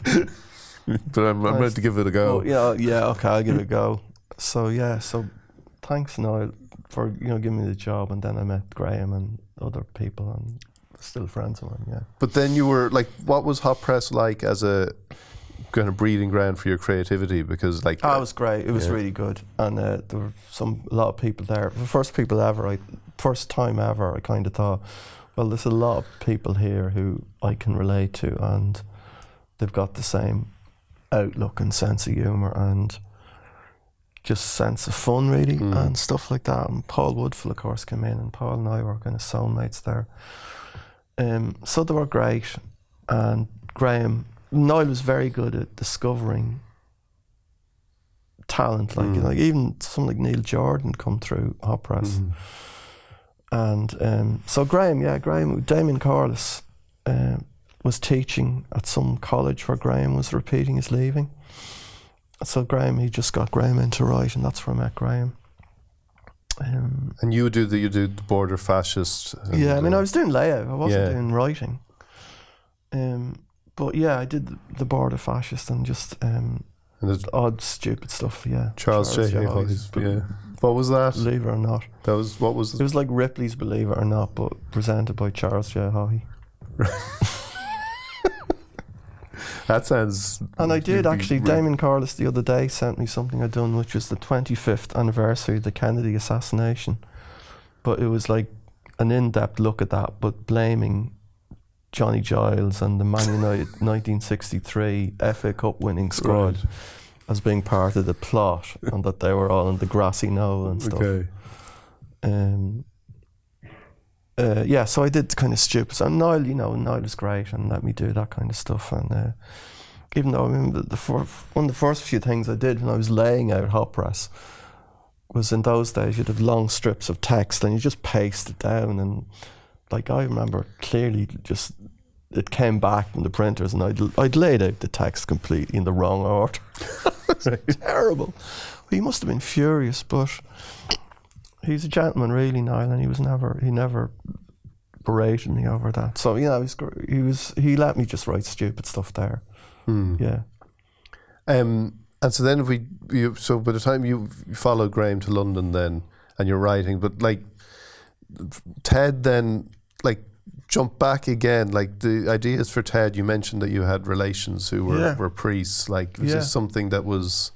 But I'm, I'm ready to give it a go. Oh, yeah, yeah, okay, I'll give it a go. So yeah, so thanks, Niall, for, you know, giving me the job. And then I met Graham and other people, and still friends of mine, yeah. But then you were like, what was Hot Press like as a kind of breeding ground for your creativity? Because like, oh, uh, it was great. It was yeah. really good, and uh, there were some a lot of people there. The first people ever, I first time ever, I kind of thought, well, there's a lot of people here who I can relate to, and they've got the same outlook and sense of humor and just sense of fun, really, mm. and stuff like that. And Paul Woodfull, of course, came in, and Paul and I were kind of soulmates there. Um, so they were great, and Graham, Niall was very good at discovering talent, like, mm. you know, like even someone like Neil Jordan come through Hot Press. Mm. And um, so Graham, yeah, Graham, Damien Corliss uh, was teaching at some college where Graham was repeating his leaving. So Graham, he just got Graham into writing, and that's where I met Graham. Um, and you do the you do the border fascist. Yeah, I mean, I was doing layout. I wasn't yeah. doing writing. Um, but yeah, I did the, the border fascist and just um, and odd, stupid stuff. Yeah, Charles, Charles J. Hollis. Yeah, what was that? Believe it or not. That was what was. It was like Ripley's Believe It or Not, but presented by Charles J. Haughey. That sounds. And I did actually. Damien Corliss the other day sent me something I'd done, which was the twenty-fifth anniversary of the Kennedy assassination. But it was like an in-depth look at that, but blaming Johnny Giles and the Man United nineteen sixty-three F A Cup winning squad right. as being part of the plot, and that they were all in the grassy knoll and stuff. Okay. Um. Uh, yeah, so I did kind of stupid stuff. And Niall, you know, Niall was great and let me do that kind of stuff. And uh, even though I remember the one of the first few things I did when I was laying out Hot Press was, in those days you'd have long strips of text and you just paste it down. And like I remember clearly just it came back from the printers and I'd, I'd laid out the text completely in the wrong order. It's terrible. He must have been furious, but he's a gentleman, really, Niall, and he was never he never berated me over that. So you know, he's he was he let me just write stupid stuff there. Mm. Yeah. Um. And so then, if we you so by the time you followed Graham to London, then and you're writing, but like Ted, then like jump back again. Like the ideas for Ted, you mentioned that you had relations who were yeah. were priests. Like was yeah. this something that was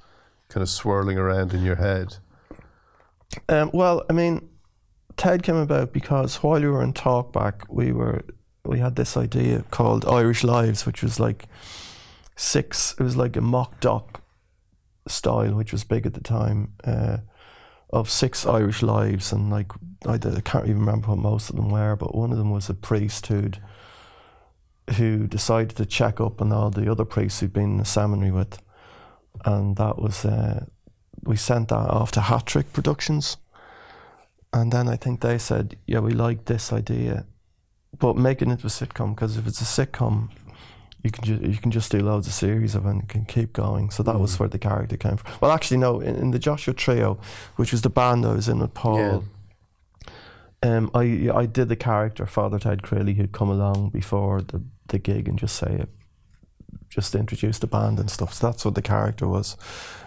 kind of swirling around in your head? Um, well, I mean, Ted came about because while we were in Talkback, we were we had this idea called Irish Lives, which was like six. It was like a mock doc style, which was big at the time, uh, of six Irish lives, and like I, did, I can't even remember what most of them were, but one of them was a priest who'd who decided to check up on all the other priests who'd been in the seminary with, and that was. Uh, We sent that off to Hat Trick Productions, and then I think they said, yeah, we like this idea, but making it into a sitcom, because if it's a sitcom, you can, ju you can just do loads of series of it and it can keep going. So that mm. was where the character came from. Well, actually, no, in, in the Joshua Trio, which was the band I was in with Paul, yeah. um, I, I did the character, Father Ted Crilly, who'd come along before the, the gig and just say it. Just introduce the band and stuff. So that's what the character was.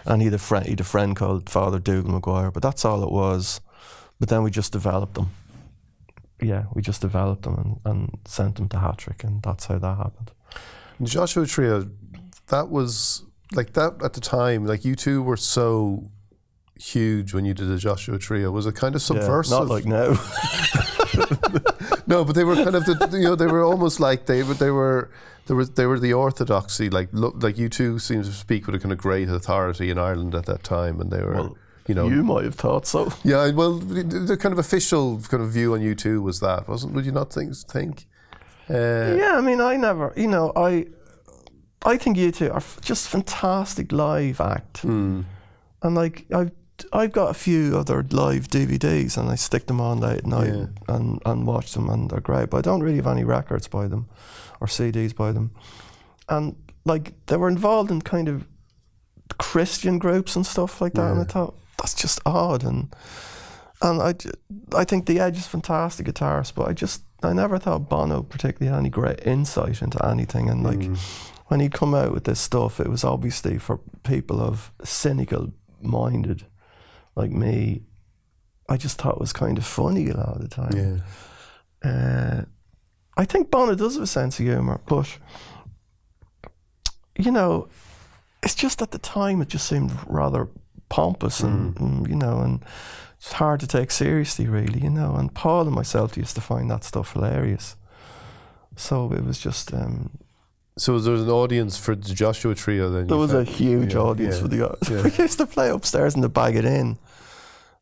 And he had a friend, he had a friend called Father Dougal Maguire, but that's all it was. But then we just developed them. Yeah, we just developed them and, and sent them to Hat Trick, and that's how that happened. Joshua Trio, that was, like that at the time, like you two were so huge when you did the Joshua Trio. Was it kind of subversive? Yeah, not like now. No, but they were kind of, the, you know, they were almost like, they, they were, There was there were the orthodoxy, like look, like you two seem to speak with a kind of great authority in Ireland at that time, and they were. Well, You know, you might have thought so. Yeah, well, the kind of official kind of view on you two was that, wasn't? Would you not think? think? Uh, yeah, I mean, I never, you know, I, I think you two are f just fantastic live act, hmm. and like I've, I've got a few other live D V Ds, and I stick them on late at night yeah. and and watch them, and they're great. But I don't really have any records by them, or C Ds by them, and like they were involved in kind of Christian groups and stuff like that, yeah. and I thought. That's just odd, and and I, I think The Edge is fantastic guitarist, but I just I never thought Bono particularly had any great insight into anything, and like mm. when he'd come out with this stuff, it was obviously for people of cynical minded like me. I just thought it was kind of funny a lot of the time. Yeah. Uh, I think Bono does have a sense of humor, but you know, it's just at the time it just seemed rather pompous and, mm. and you know, and it's hard to take seriously, really, you know. And Paul and myself used to find that stuff hilarious, so it was just. Um, so was there an audience for the Joshua Trio then? There was a huge yeah, audience yeah, for the. Yeah. We used to play upstairs in the Bag It In,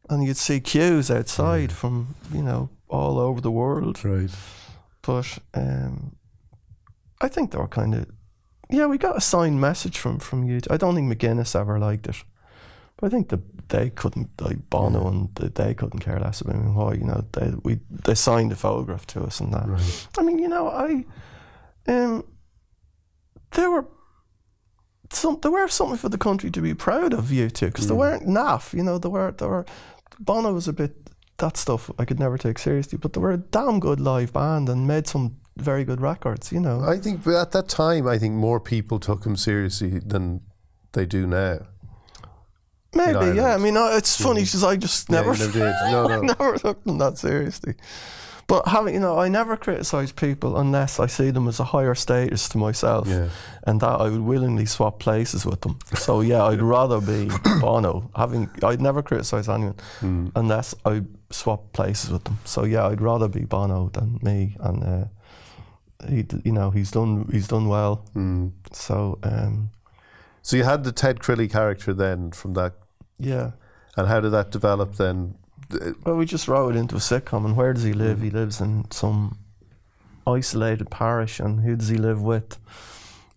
and you'd see queues outside mm. from you know all over the world. Right. But um, I think they were kind of, yeah. We got a signed message from from you. I don't think McGuinness ever liked it. I think the they couldn't like Bono and the, they couldn't care less about me. Why you know they we they signed a photograph to us and that. Right. I mean you know I, um, there were some there were something for the country to be proud of you two because mm. they weren't naff you know there were there were Bono was a bit that stuff I could never take seriously but they were a damn good live band and made some very good records you know. I think at that time I think more people took him seriously than they do now. Maybe, yeah. I mean, no, it's yeah. funny because I just never, yeah, never, no, no. I never looked at that seriously. But having, you know, I never criticise people unless I see them as a higher status to myself, yeah. and that I would willingly swap places with them. So yeah, I'd rather be Bono. Having, I'd never criticise anyone mm. unless I swap places with them. So yeah, I'd rather be Bono than me. And uh, he, you know, he's done, he's done well. Mm. So, um, so you had the Ted Crilly character then from that. Yeah. And how did that develop then? Well, we just wrote it into a sitcom. And where does he live? He lives in some isolated parish. And who does he live with?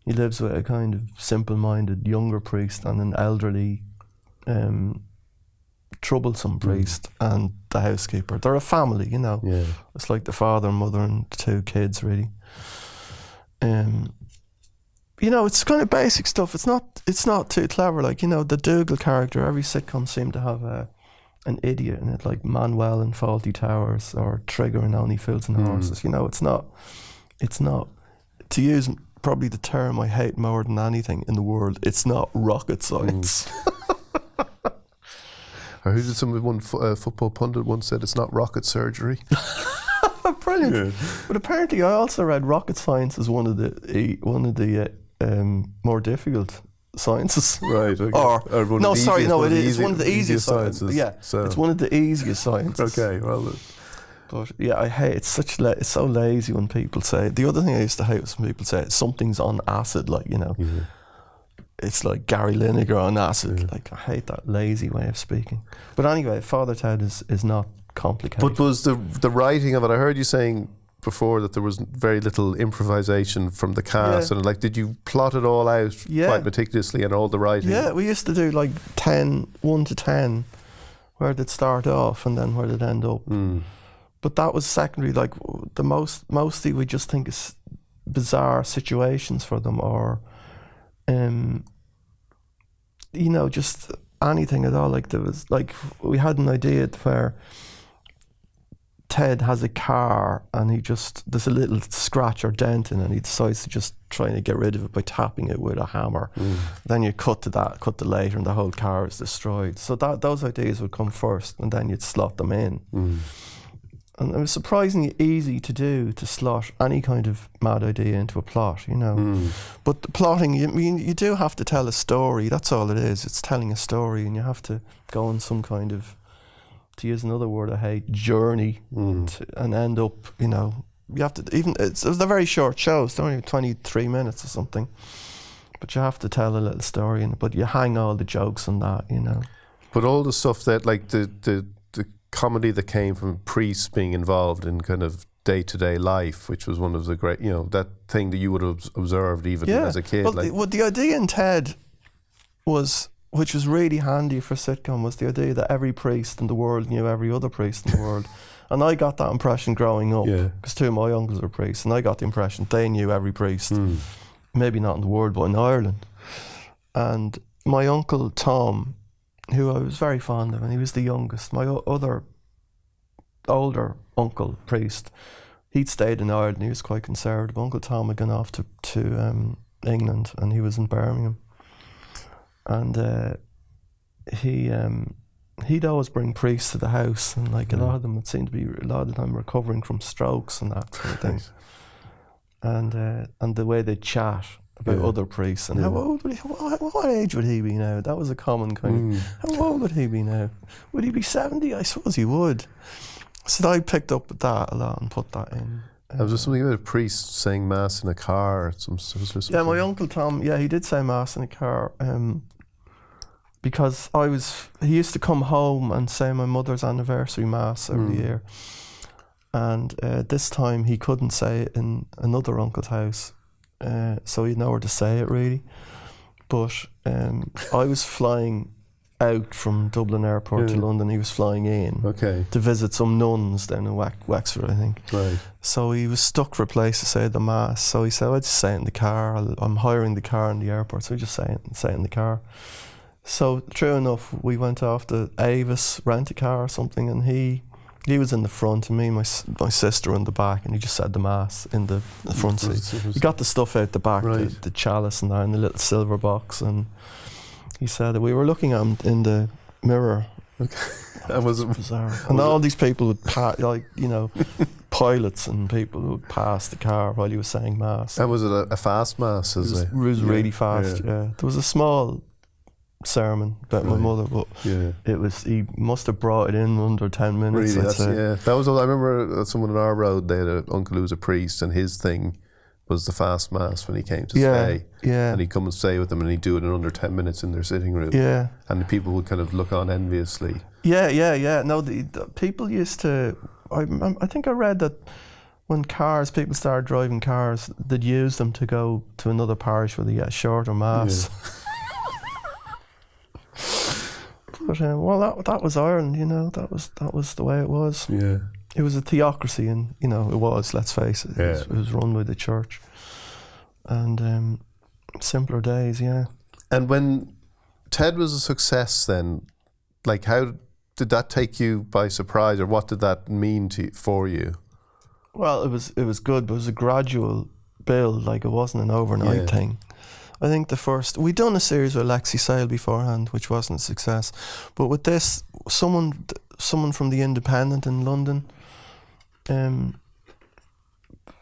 He lives with a kind of simple-minded younger priest and an elderly, um, troublesome priest mm. and the housekeeper. They're a family, you know. Yeah. It's like the father and mother and two kids, really. Um. You know, it's kind of basic stuff. It's not. It's not too clever. Like you know, the Dougal character. Every sitcom seemed to have a, an idiot in it, like Manuel in Faulty Towers or Trigger in Only Fools and mm. Horses. You know, it's not. It's not. To use probably the term I hate more than anything in the world. It's not rocket science. Mm. I heard some one fo uh, football pundit once said it's not rocket surgery. Brilliant. Yeah. But apparently, I also read rocket science as one of the one of the. Uh, Um, more difficult sciences, right? Okay. Or, or no, sorry, easiest, no, it is one of the easiest, easiest sciences. Yeah, so. It's one of the easiest sciences. Okay, well, but yeah, I hate it's such la it's so lazy when people say. The other thing I used to hate was when people say something's on acid, like you know, yeah. it's like Gary Lineker on acid. Yeah. Like I hate that lazy way of speaking. But anyway, Father Ted is is not complicated. But was the the writing of it? I heard you saying. Before that there was very little improvisation from the cast yeah. and like did you plot it all out yeah. quite meticulously and all the writing? Yeah, we used to do like ten, one to ten, where did it start off and then where did it end up. Mm. But that was secondary, like the most, mostly we just think it's bizarre situations for them or, um, you know, just anything at all. Like there was, like we had an idea where Ted has a car and he just, there's a little scratch or dent in it and he decides to just try to get rid of it by tapping it with a hammer. Mm. Then you cut to that, cut to later and the whole car is destroyed. So that those ideas would come first and then you'd slot them in. Mm. And it was surprisingly easy to do, to slot any kind of mad idea into a plot, you know. Mm. But the plotting, you, I mean, you do have to tell a story, that's all it is. It's telling a story and you have to go on some kind of, to use another word I hate, journey mm. to, and end up, you know, you have to, even, it's, it was a very short show, it's only twenty-three minutes or something, but you have to tell a little story, and but you hang all the jokes and that, you know. But all the stuff that, like the, the, the comedy that came from priests being involved in kind of day-to-day life, which was one of the great, you know, that thing that you would have observed even yeah. as a kid. Well, like, the, well, the idea in Ted was, which was really handy for sitcom, was the idea that every priest in the world knew every other priest in the world. And I got that impression growing up, because yeah. two of my uncles were priests, and I got the impression they knew every priest. Mm. Maybe not in the world, but in Ireland. And my uncle Tom, who I was very fond of, and he was the youngest, my other older uncle, priest, he'd stayed in Ireland, he was quite conservative. Uncle Tom had gone off to, to um, England, and he was in Birmingham. And uh, he, um, he'd always bring priests to the house, and like mm. a lot of them would seem to be, a lot of them recovering from strokes and that sort of thing. And, uh, and the way they chat about yeah. other priests, and yeah. how old would he, what, what age would he be now? That was a common kind mm. of, how old would he be now? Would he be seventy? I suppose he would. So I picked up that a lot and put that in. Um, was there something about a priest saying mass in a car? Or some, some, some yeah, my uncle Tom, yeah, he did say mass in a car. Um, because I was, he used to come home and say my mother's anniversary mass every mm. year. And uh, this time he couldn't say it in another uncle's house, uh, so he'd nowhere to say it really. But um, I was flying out from Dublin airport yeah. to London, he was flying in okay. to visit some nuns down in Wex Wexford, I think. Right. So he was stuck for a place to say the mass, so he said, I'll just say it in the car, I'll, I'm hiring the car in the airport, so I just say it, say it in the car. So true enough, we went off to Avis, rent a car or something, and he he was in the front, and me and my my sister in the back, and he just said the mass in the, the front seat. He got the stuff out the back, right. the, the chalice and that, and the little silver box, and he said that we were looking at him in the mirror. Okay. That was bizarre. And all these people would pass, like, you know, pilots and people would pass the car while he was saying mass. That was it a, a fast mass, is it? It was yeah. really fast. Yeah. yeah, there was a small sermon about right. my mother, but yeah. it was, he must have brought it in under ten minutes. Really, that's, yeah. That was, I remember someone on our road, they had an uncle who was a priest, and his thing was the fast mass when he came to yeah, stay. Yeah. And he'd come and stay with them, and he'd do it in under ten minutes in their sitting room. Yeah. And the people would kind of look on enviously. Yeah, yeah, yeah. No, the, the people used to, I, I think I read that when cars, people started driving cars, they'd use them to go to another parish where they get a shorter mass. Yeah. But, um, well, that that was Ireland, you know. That was that was the way it was. Yeah, it was a theocracy, and you know it was. Let's face it, yeah. it, was, it was run by the church, and um, simpler days. Yeah. And when Ted was a success, then, like, how did that take you by surprise, or what did that mean to for you? Well, it was it was good, but it was a gradual build. Like, it wasn't an overnight yeah. thing. I think the first, we'd done a series with Alexi Sale beforehand, which wasn't a success. But with this, someone someone from The Independent in London, um,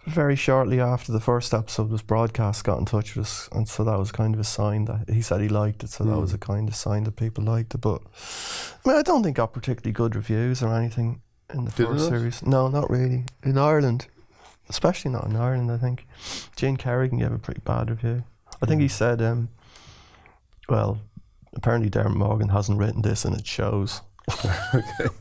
very shortly after the first episode was broadcast, got in touch with us. And so that was kind of a sign that, he said he liked it, so mm. that was a kind of sign that people liked it. But I mean, I don't think got particularly good reviews or anything in the Did first series. No, not really. In Ireland, especially not in Ireland, I think. Gene Kerrigan gave a pretty bad review. I think he said, um, well, apparently Dermot Morgan hasn't written this and it shows. Okay.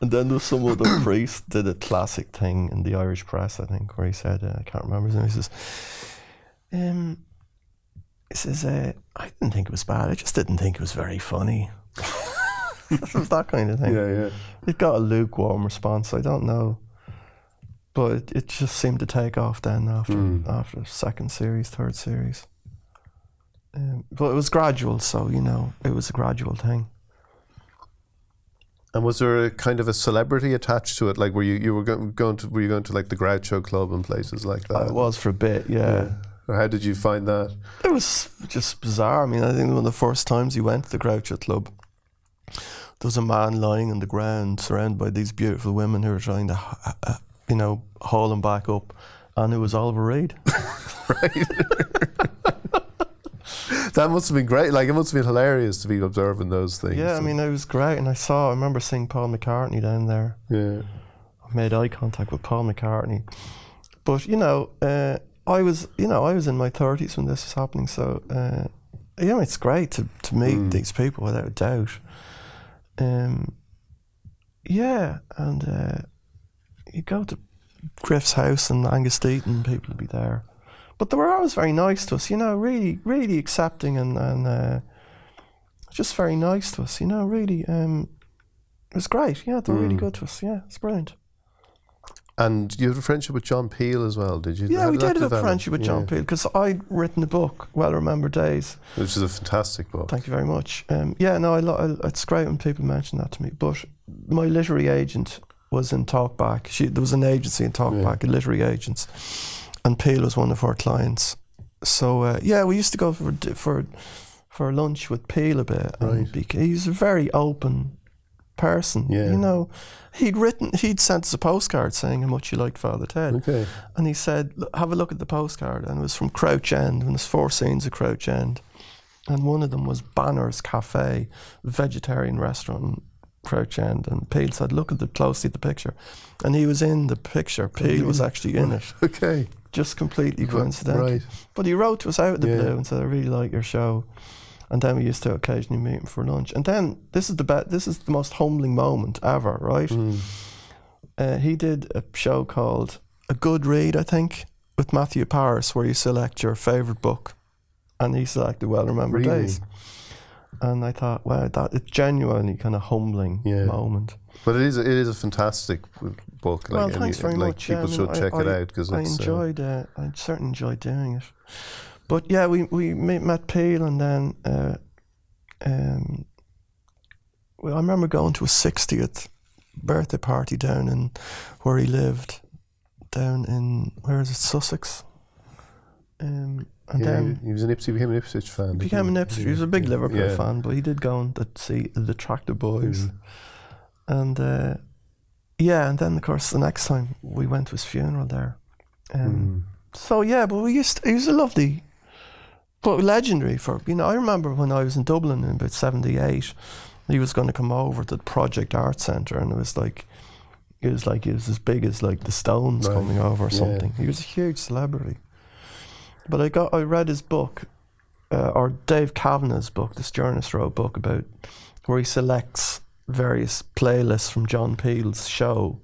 And then there was some other priest did a classic thing in the Irish press, I think, where he said, uh, I can't remember his name, he says, um, he says, uh, I didn't think it was bad, I just didn't think it was very funny. It was that kind of thing. Yeah, yeah. It got a lukewarm response, I don't know. But it, it just seemed to take off then after mm. after the second series, third series. Um, but it was gradual, so, you know, it was a gradual thing. And was there a kind of a celebrity attached to it? Like, were you you were go going to were you going to like the Groucho Club and places like that? I was for a bit, yeah. yeah. How did you find that? It was just bizarre. I mean, I think one of the first times you went to the Groucho Club, there was a man lying on the ground surrounded by these beautiful women who were trying to. Ha ha you know, haul him back up, and it was Oliver Reed. Right. That must have been great. Like, it must have been hilarious to be observing those things. Yeah, I mean, it was great, and I saw, I remember seeing Paul McCartney down there. Yeah. I made eye contact with Paul McCartney. But you know, uh, I was you know I was in my thirties when this was happening. So uh, you know, it's great to to meet mm. these people without a doubt. Um, yeah, and uh, you go to Griff's house and Angus Deaton, people would be there. But they were always very nice to us, you know, really, really accepting and, and uh, just very nice to us, you know, really. Um, it was great, yeah, they were mm. really good to us, yeah, it's brilliant. And you had a friendship with John Peel as well, did you? Yeah, How we did have a friendship with yeah. John Peel, because I'd written a book, Well Remembered Days. Which is a fantastic book. Thank you very much. Um, yeah, no, I lo I, it's great when people mention that to me, but my literary agent was in Talkback. She, there was an agency in Talkback, yeah. a literary agents, and Peel was one of our clients. So uh, yeah, we used to go for for for lunch with Peel a bit. Right. And he was a very open person. Yeah. You know, he'd written, he'd sent us a postcard saying how much he liked Father Ted. Okay. And he said, have a look at the postcard, and it was from Crouch End, and there's four scenes of Crouch End, and one of them was Banner's Cafe, vegetarian restaurant. Crouch End, and Peel said, look at the closely at the picture, and he was in the picture. Peel was actually in it. Okay, just completely coincidental. Right. But he wrote to us out of the yeah. blue and said, I really like your show, and then we used to occasionally meet him for lunch. And then this is the be this is the most humbling moment ever, right? Mm. Uh, he did a show called A Good Read, I think, with Matthew Paris, where you select your favourite book, and he selected Well Remembered really? Days. And I thought, wow, that it's genuinely kind of humbling yeah. moment. But it is, it is a fantastic book. Well, like, thanks very like much. People yeah, I mean, should I, check I, it out because I it's, enjoyed. Uh, uh, I certainly enjoyed doing it. But yeah, we we met Peel, and then uh, um, well, I remember going to a sixtieth birthday party down in where he lived, down in where is it, Sussex. Um, And yeah, then he was an Ipswich, became an Ipswich fan. Became he? an Ipswich. He was a big yeah. Liverpool yeah. fan, but he did go and see the Tractor Boys, mm. and uh, yeah, and then of course the next time we went to his funeral there. Um, mm. So yeah, but we used to, he was a lovely, but legendary for you know. I remember when I was in Dublin in about seventy-eight, he was going to come over to the Project Art Centre, and it was like, it was like he was as big as like the Stones right. coming over or yeah. something. He was a huge celebrity. But I got, I read his book, uh, or Dave Kavanagh's book, this journalist wrote a book about where he selects various playlists from John Peel's show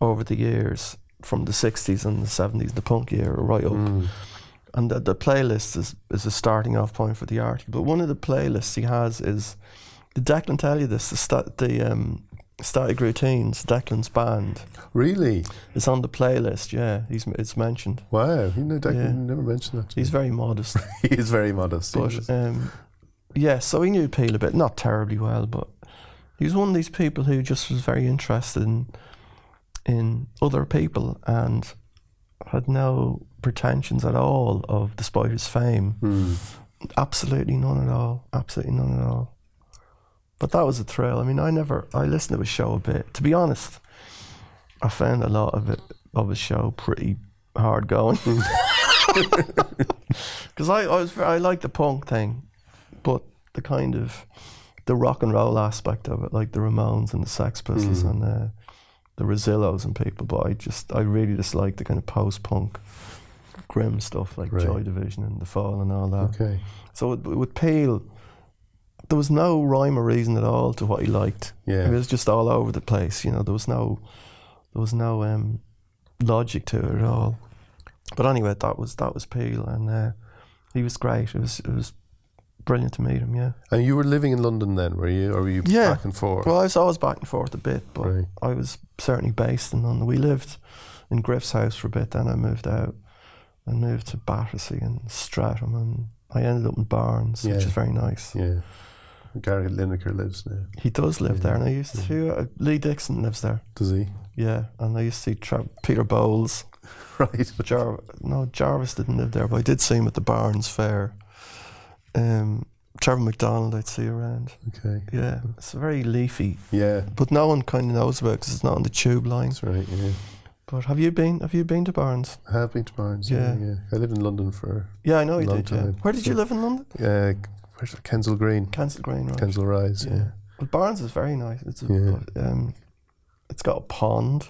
over the years, from the sixties and the seventies, the punk era, right up. Mm. And the, the playlist is, is a starting off point for the article. But one of the playlists he has is, did Declan tell you this, the, st the um, Static Routines, Declan's band. Really? It's on the playlist, yeah. He's, it's mentioned. Wow, you know, Declan yeah. never mentioned that. He's very modest. He is very modest. But, um, yeah, so he knew Peel a bit, not terribly well, but he was one of these people who just was very interested in, in other people and had no pretensions at all of, despite his fame. Hmm. Absolutely none at all, absolutely none at all. But that was a thrill. I mean, I never, I listened to his show a bit. To be honest, I found a lot of it, of his show pretty hard going. Because I, I was, I liked the punk thing, but the kind of, the rock and roll aspect of it, like the Ramones and the Sex Pistols mm. and uh, the Rosillos and people, but I just, I really disliked the kind of post-punk grim stuff, like right. Joy Division and The Fall and all that. Okay. So with, with Peel, there was no rhyme or reason at all to what he liked. Yeah. It was just all over the place, you know. There was no, there was no um, logic to it at all. But anyway, that was that was Peel, and uh, he was great. It was it was brilliant to meet him. Yeah. And you were living in London then, were you, or were you yeah. back and forth? Well, I was always back and forth a bit, but right. I was certainly based in London. We lived in Griff's house for a bit, then I moved out and moved to Battersea and Streatham, and I ended up in Barnes, yeah. which is very nice. Yeah. Gary Lineker lives now. He does live yeah. there, and I used yeah. to. Uh, Lee Dixon lives there. Does he? Yeah, and I used to see Tra Peter Bowles. Right. Jar no, Jarvis didn't live there, but I did see him at the Barnes Fair. Um, Trevor McDonald, I'd see around. Okay. Yeah, it's very leafy. Yeah. But no one kind of knows about it because it's not on the tube line. That's right. Yeah. But have you been? Have you been to Barnes? I have been to Barnes. Yeah. Yeah, yeah. I lived in London for. Yeah, I know a you long did. Time. Yeah. Where did so, you live in London? Yeah. Uh, Kensal Green. Kensal Green, right. Kensal Rise, yeah. yeah. Well, Barnes is very nice. It's a, yeah. um, it's got a pond.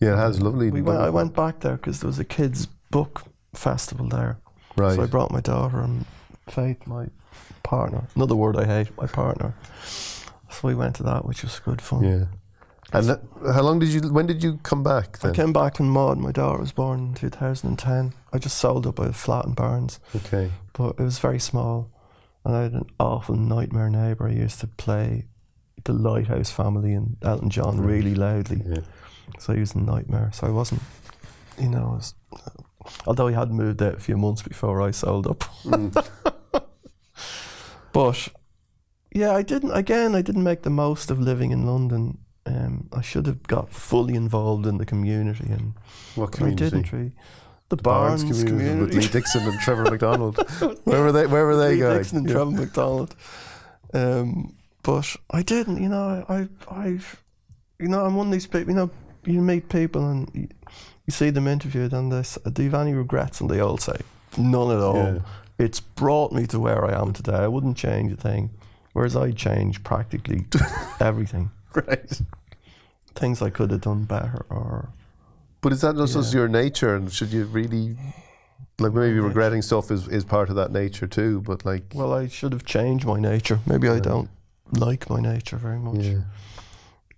Yeah, it has lovely. We went, I went back there because there was a kids' book festival there. Right. So I brought my daughter and Faith, my partner. Another word I hate, my partner. So we went to that, which was good fun. Yeah. And that, how long did you, when did you come back then? I came back in Maud. My daughter was born in two thousand ten. I just sold up a flat in Barnes. Okay. But it was very small. And I had an awful nightmare neighbour. I used to play the Lighthouse Family and Elton John really loudly. Yeah. So he was a nightmare. So I wasn't, you know, I was, although he had moved out a few months before I sold up. Mm. But yeah, I didn't, again, I didn't make the most of living in London. Um, I should have got fully involved in the community. And what community? I didn't really. The, the Barnes, Barnes community, community. With Lee Dixon and Trevor McDonald. Where were they, where were they Lee going? Lee Dixon and yeah. Trevor McDonald. Um, but I didn't, you know, I, I've, you know, I'm one of these people, you know, you meet people and you, you see them interviewed and they say, do you have any regrets? And they all say, none at all. Yeah. It's brought me to where I am today. I wouldn't change a thing. Whereas I changed practically everything. Right. Things I could have done better or... But is that not just yeah. your nature? And should you really... Like maybe yeah. regretting stuff is, is part of that nature too, but like... Well, I should have changed my nature. Maybe yeah. I don't like my nature very much. Yeah.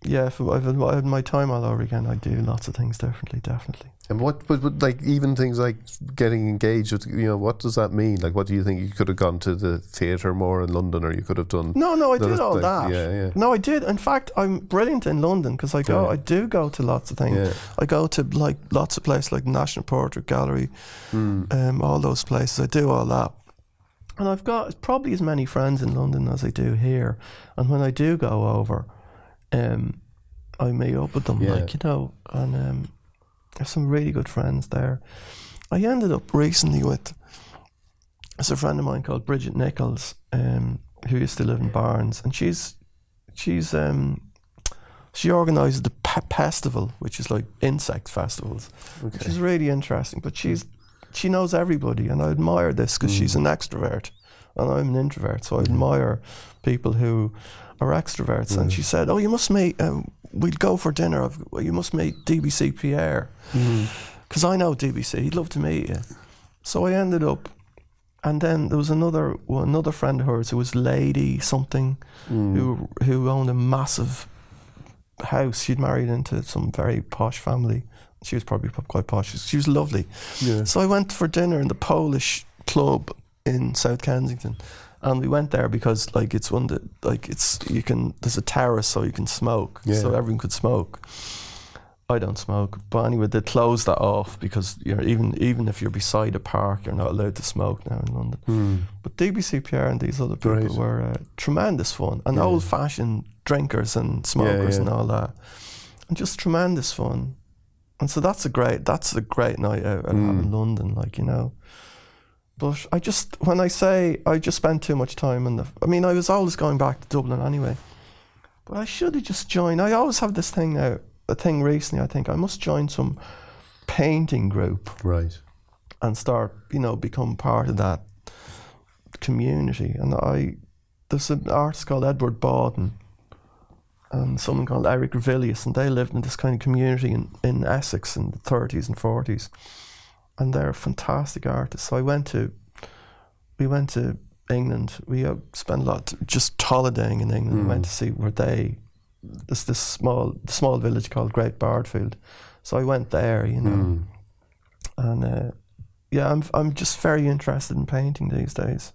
Yeah, if I had my time all over again, I'd do lots of things differently, definitely. And what, but, but like even things like getting engaged with, you know, what does that mean? Like, what do you think? You could have gone to the theatre more in London, or you could have done... No, no, I did all like, that. Yeah, yeah. No, I did. In fact, I'm brilliant in London because I go, yeah. I do go to lots of things. Yeah. I go to like lots of places like National Portrait Gallery, mm. um, all those places. I do all that. And I've got probably as many friends in London as I do here. And when I do go over, Um, I meet up with them, yeah. like, you know, and um, I have some really good friends there. I ended up recently with, there's a friend of mine called Bridget Nichols, um, who used to live in Barnes, and she's, she's um, she organises the pe festival, which is like insect festivals, okay. which is really interesting, but she's, she knows everybody, and I admire this because mm. she's an extrovert, and I'm an introvert, so I admire people who are extroverts. Mm. And she said, oh, you must meet, um, we'd go for dinner, I've, well, you must meet D B C Pierre, because mm. I know D B C, he'd love to meet you. So I ended up, and then there was another well, another friend of hers who was Lady something, mm. who, who owned a massive house. She'd married into some very posh family. She was probably quite posh. She was lovely. Yeah. So I went for dinner in the Polish club in South Kensington. And we went there because, like, it's one that, like, it's, you can, there's a terrace so you can smoke, yeah. so everyone could smoke. I don't smoke, but anyway, they closed that off because, you know, even even if you're beside a park, you're not allowed to smoke now in London. Mm. But D B C Pierre and these other people right. were uh, tremendous fun, and yeah. old-fashioned drinkers and smokers yeah, yeah. and all that, and just tremendous fun. And so that's a great, that's a great night out mm. in London, like, you know. But I just, when I say I just spent too much time in the, I mean, I was always going back to Dublin anyway, but I should have just joined. I always have this thing now, a thing recently, I think I must join some painting group. Right. And start, you know, become part of that community. And I, there's an artist called Edward Bawden and someone called Eric Revillius, and they lived in this kind of community in, in Essex in the thirties and forties. And they're fantastic artists. So I went to, we went to England. We uh, spent a lot just holidaying in England. Mm. We went to see where they, there's this small small village called Great Bardfield. So I went there, you know. Mm. And uh, yeah, I'm I'm just very interested in painting these days.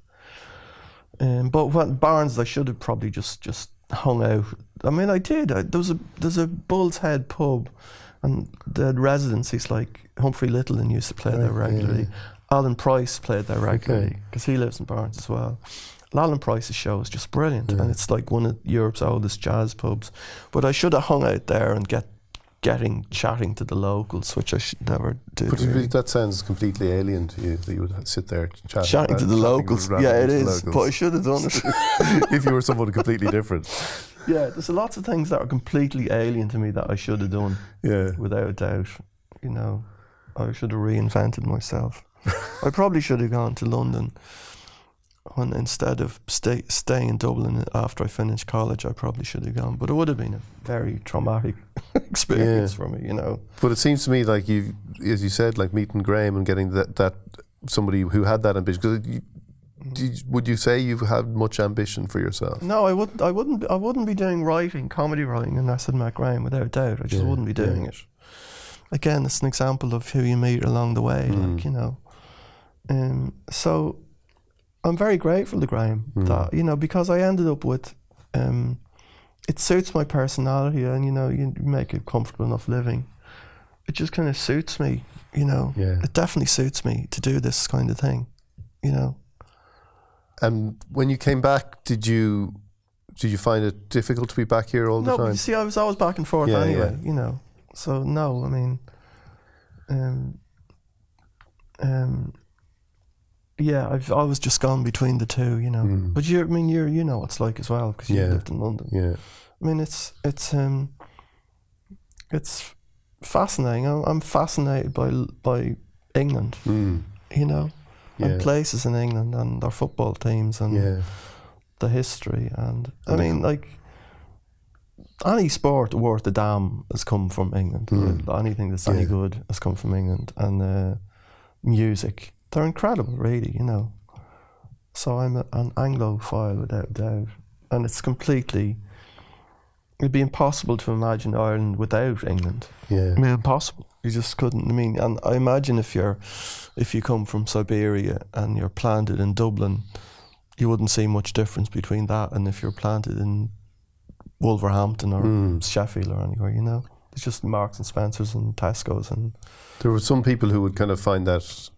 Um, but what Barnes, I should have probably just just hung out. I mean, I did. I, there was a there's a Bull's Head pub. And the residencies like Humphrey Littleton used to play right, there regularly. Yeah. Alan Price played there regularly because okay. he lives in Barnes as well. And Alan Price's show is just brilliant, yeah. and it's like one of Europe's oldest jazz pubs. But I should have hung out there and get getting chatting to the locals, which I should never do. But really. That sounds completely alien to you that you would sit there chatting, chatting about, to the chatting locals. Yeah, it is. Locals. But I should have done it if you were someone completely different. Yeah, there's lots of things that are completely alien to me that I should have done. Yeah. Without a doubt. You know, I should have reinvented myself. I probably should have gone to London one instead of stay, stay in Dublin after I finished college. I probably should have gone, but it would have been a very traumatic experience yeah. for me, you know. But it seems to me like you, as you said, like meeting Graham and getting that, that somebody who had that ambition. Cause you, you, would you say you've had much ambition for yourself? No, I wouldn't. I wouldn't. I wouldn't be doing writing, comedy writing, unless I'd met Graham, without doubt. I just yeah, wouldn't be doing yeah. it. Again, it's an example of who you meet along the way, mm. like, you know. Um, so I'm very grateful to Graham, mm. that, you know, because I ended up with, um, it suits my personality, and, you know, you make a comfortable enough living. It just kind of suits me, you know. Yeah. It definitely suits me to do this kind of thing, you know. And when you came back, did you did you find it difficult to be back here all no, the time? No, you see, I was always back and forth yeah, anyway, yeah. you know. So no, I mean, um, um, yeah, I've always just gone between the two, you know. Mm. But you, I mean, you you know what it's like as well, because you yeah. lived in London. Yeah. I mean, it's it's um, it's fascinating. I'm, I'm fascinated by by England, mm. you know, yeah. and places in England and their football teams and yeah. the history and I yeah. mean, like. Any sport worth a damn has come from England. Mm. Anything that's yeah. any good has come from England. And uh, music, they're incredible, really, you know. So I'm a, an Anglophile without doubt. And it's completely, it'd be impossible to imagine Ireland without England. Yeah. I mean, impossible. You just couldn't, I mean, and I imagine if you're, if you come from Siberia and you're planted in Dublin, you wouldn't see much difference between that and if you're planted in Wolverhampton or mm. Sheffield or anywhere, you know. It's just Marks and Spencers and Tesco's and... There were some people who would kind of find that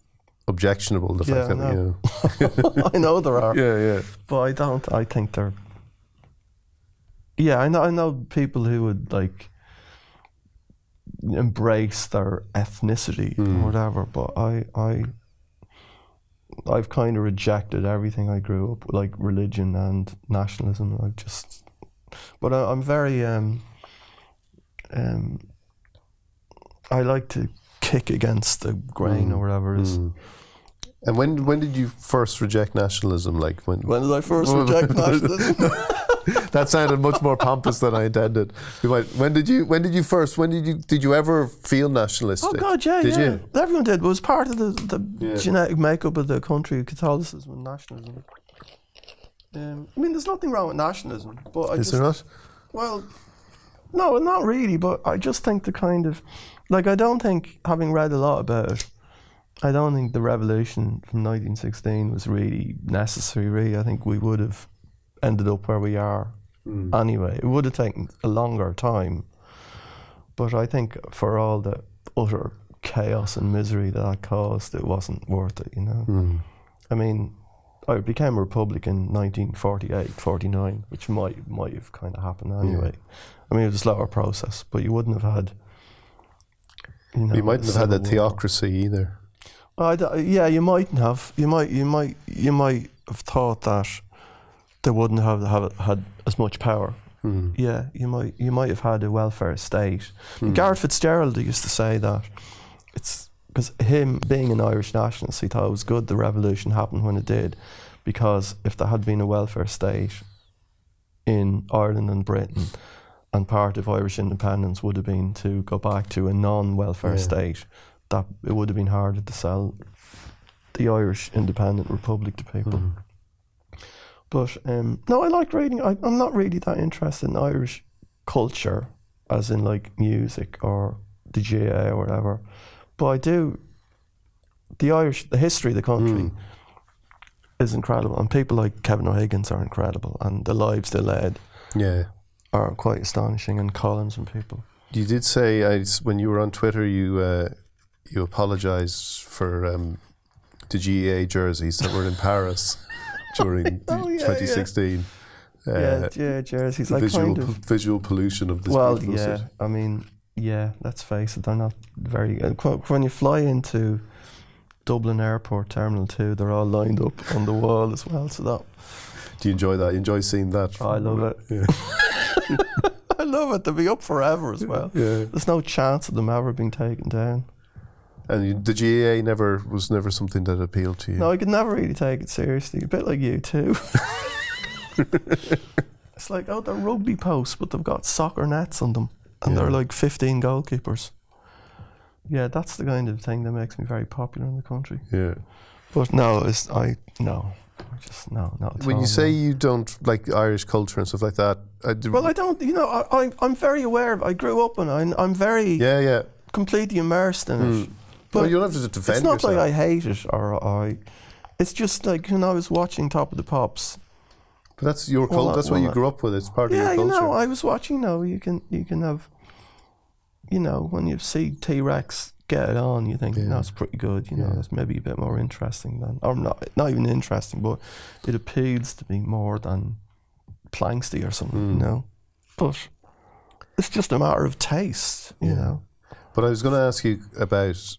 objectionable, the yeah, fact that, you know. I know there are. Yeah, yeah. But I don't, I think they're... Yeah, I know, I know people who would, like, embrace their ethnicity mm. or whatever, but I, I, I've kind of rejected everything I grew up with, like religion and nationalism. I've just... But I, I'm very, um, um, I like to kick against the grain mm. or whatever it is. Mm. And when when did you first reject nationalism? Like when? When did I first reject nationalism? That sounded much more pompous than I intended. When did you? When did you first? When did you? Did you ever feel nationalistic? Oh God, yeah, did yeah. you? Everyone did. It was part of the, the yeah. genetic makeup of the country, Catholicism and nationalism. Um, I mean, there's nothing wrong with nationalism, but I is just, there not? Well, no, not really. But I just think the kind of, like, I don't think, having read a lot about it, I don't think the revolution from nineteen sixteen was really necessary. Really, I think we would have ended up where we are mm. anyway. It would have taken a longer time, but I think for all the utter chaos and misery that I caused, it wasn't worth it. You know, mm. I mean. I became a Republican in nineteen forty-eight, forty-nine, which might might have kind of happened anyway. Yeah. I mean, it was a slower process, but you wouldn't have had, you know, you mightn't have had the theocracy either. Well, I d yeah, you mightn't have. You might, you might, you might have thought that they wouldn't have have had as much power. Mm. Yeah, you might, you might have had a welfare state. Mm. Gareth Fitzgerald used to say that it's. Because him being an Irish nationalist, he thought it was good the revolution happened when it did, because if there had been a welfare state in Ireland and Britain, and part of Irish independence would have been to go back to a non-welfare yeah. state, that it would have been harder to sell the Irish independent republic to people. Mm. But um, no, I like reading. I, I'm not really that interested in Irish culture, as in like music or the G A A or whatever. But I do, the Irish, the history of the country mm. is incredible. And people like Kevin O'Higgins are incredible. And the lives they led yeah. are quite astonishing, and columns from people. You did say, I, when you were on Twitter, you uh, you apologised for um, the G A A jerseys that were in Paris during oh, yeah, twenty sixteen. Yeah, uh, yeah jerseys. Like visual, kind of, visual pollution of this well, beautiful yeah, city. I mean... Yeah, let's face it, they're not very... Uh, qu when you fly into Dublin Airport Terminal two, they're all lined up on the wall as well, so that... Do you enjoy that? You enjoy seeing that? I love it. Yeah. I love it. They'll be up forever as well. Yeah. There's no chance of them ever being taken down. And the G A A never was never something that appealed to you? No, I could never really take it seriously. A bit like you too. It's like, oh, they're rugby posts, but they've got soccer nets on them. And yeah. they're like fifteen goalkeepers. Yeah, that's the kind of thing that makes me very popular in the country. Yeah. But no, it's, I, no. I just, no, not at all. When you say you don't like Irish culture and stuff like that. I do well, I don't, you know, I, I, I'm very aware of it. I grew up and I'm, I'm very yeah, yeah. completely immersed in mm. it. But well, you'll have to defend it's not yourself. Like I hate it or I, it's just like when I was watching Top of the Pops. But that's your well, culture, that's well, what you grew up with, it's part yeah, of your culture. Yeah, you know, I was watching, you know, you can, you can have, you know, when you see T-Rex get it on, you think, yeah. no, it's pretty good, you yeah. know, it's maybe a bit more interesting than, or not, not even interesting, but it appeals to me more than Planksty or something, mm. you know. But it's just a matter of taste, you yeah. know. But I was going to ask you about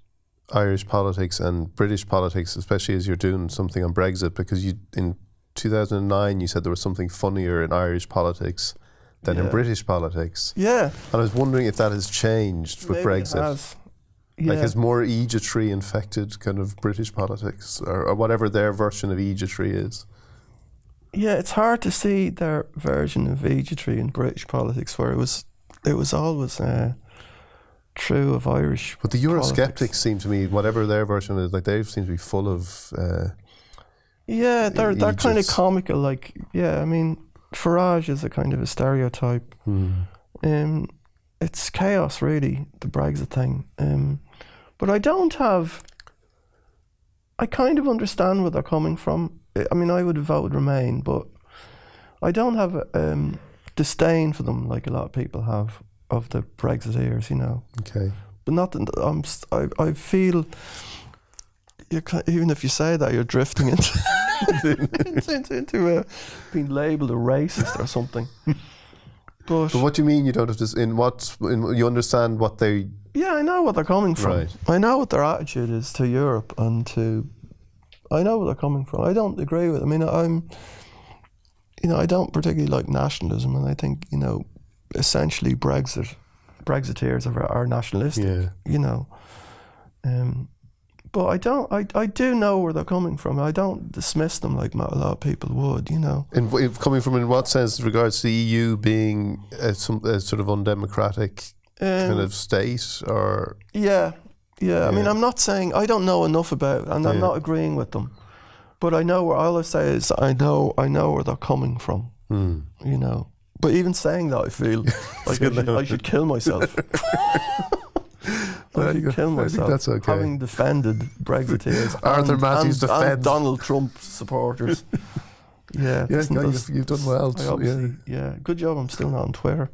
Irish politics and British politics, especially as you're doing something on Brexit, because you in two thousand nine you said there was something funnier in Irish politics than yeah. in British politics. Yeah. And I was wondering if that has changed with Maybe Brexit. It has. Yeah. Like, has more egotree infected kind of British politics, or, or whatever their version of egotree is? Yeah, it's hard to see their version of egotree in British politics, where it was it was always. Uh, True of Irish, but the Eurosceptics seem to me, whatever their version is, like they seem to be full of. Uh, yeah, they're they're kind of comical. Like, yeah, I mean, Farage is a kind of a stereotype. Mm. Um, it's chaos, really, the Brexit thing. Um, but I don't have. I kind of understand where they're coming from. I mean, I would have voted Remain, but I don't have um, disdain for them like a lot of people have. Of the Brexiteers, you know. Okay. But not. I'm. I. I feel. You even if you say that, you're drifting into into, into, into uh, being labelled a racist or something. But, but what do you mean you don't have to? In what? In, you understand what they? Yeah, I know what they're coming from. Right. I know what their attitude is to Europe and to. I know what they're coming from. I don't agree with. I mean, I'm. You know, I don't particularly like nationalism, and I think you know. Essentially, Brexit, Brexiteers are, are nationalistic, yeah. you know. Um, but I don't, I, I do know where they're coming from. I don't dismiss them like a lot of people would, you know. And if coming from in what sense, in regards to the E U being a, some a sort of undemocratic um, kind of state, or yeah, yeah, yeah. I mean, I'm not saying I don't know enough about, it and yeah. I'm not agreeing with them. But I know where all I say is I know, I know where they're coming from, mm. you know. But even saying that, I feel like I, should, I should kill myself. I should kill myself. I think that's okay. Having defended Brexiteers, Arthur and, Matthews and, and Donald Trump supporters. yeah, yeah no, you've, you've done well. Too, yeah. yeah, good job. I'm still not on Twitter.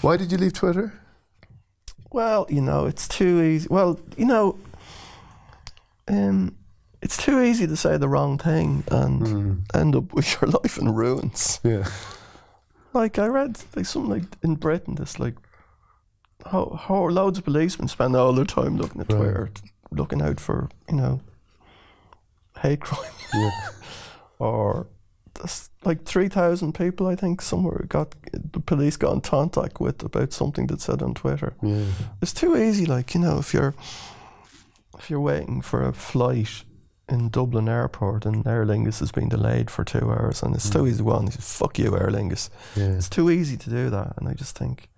Why did you leave Twitter? Well, you know, it's too easy. Well, you know, um, it's too easy to say the wrong thing and mm. end up with your life in ruins. Yeah. Like I read like something like in Britain, this like how, how loads of policemen spend all their time looking at right. Twitter, looking out for you know hate crime, yeah. or that's like three thousand people I think somewhere got the police got in contact with about something that said on Twitter. Yeah. It's too easy, like you know if you're if you're waiting for a flight. In Dublin airport and Aer Lingus has been delayed for two hours and it's mm. too easy to go on. Fuck you, Aer Lingus. Yeah. It's too easy to do that. And I just think,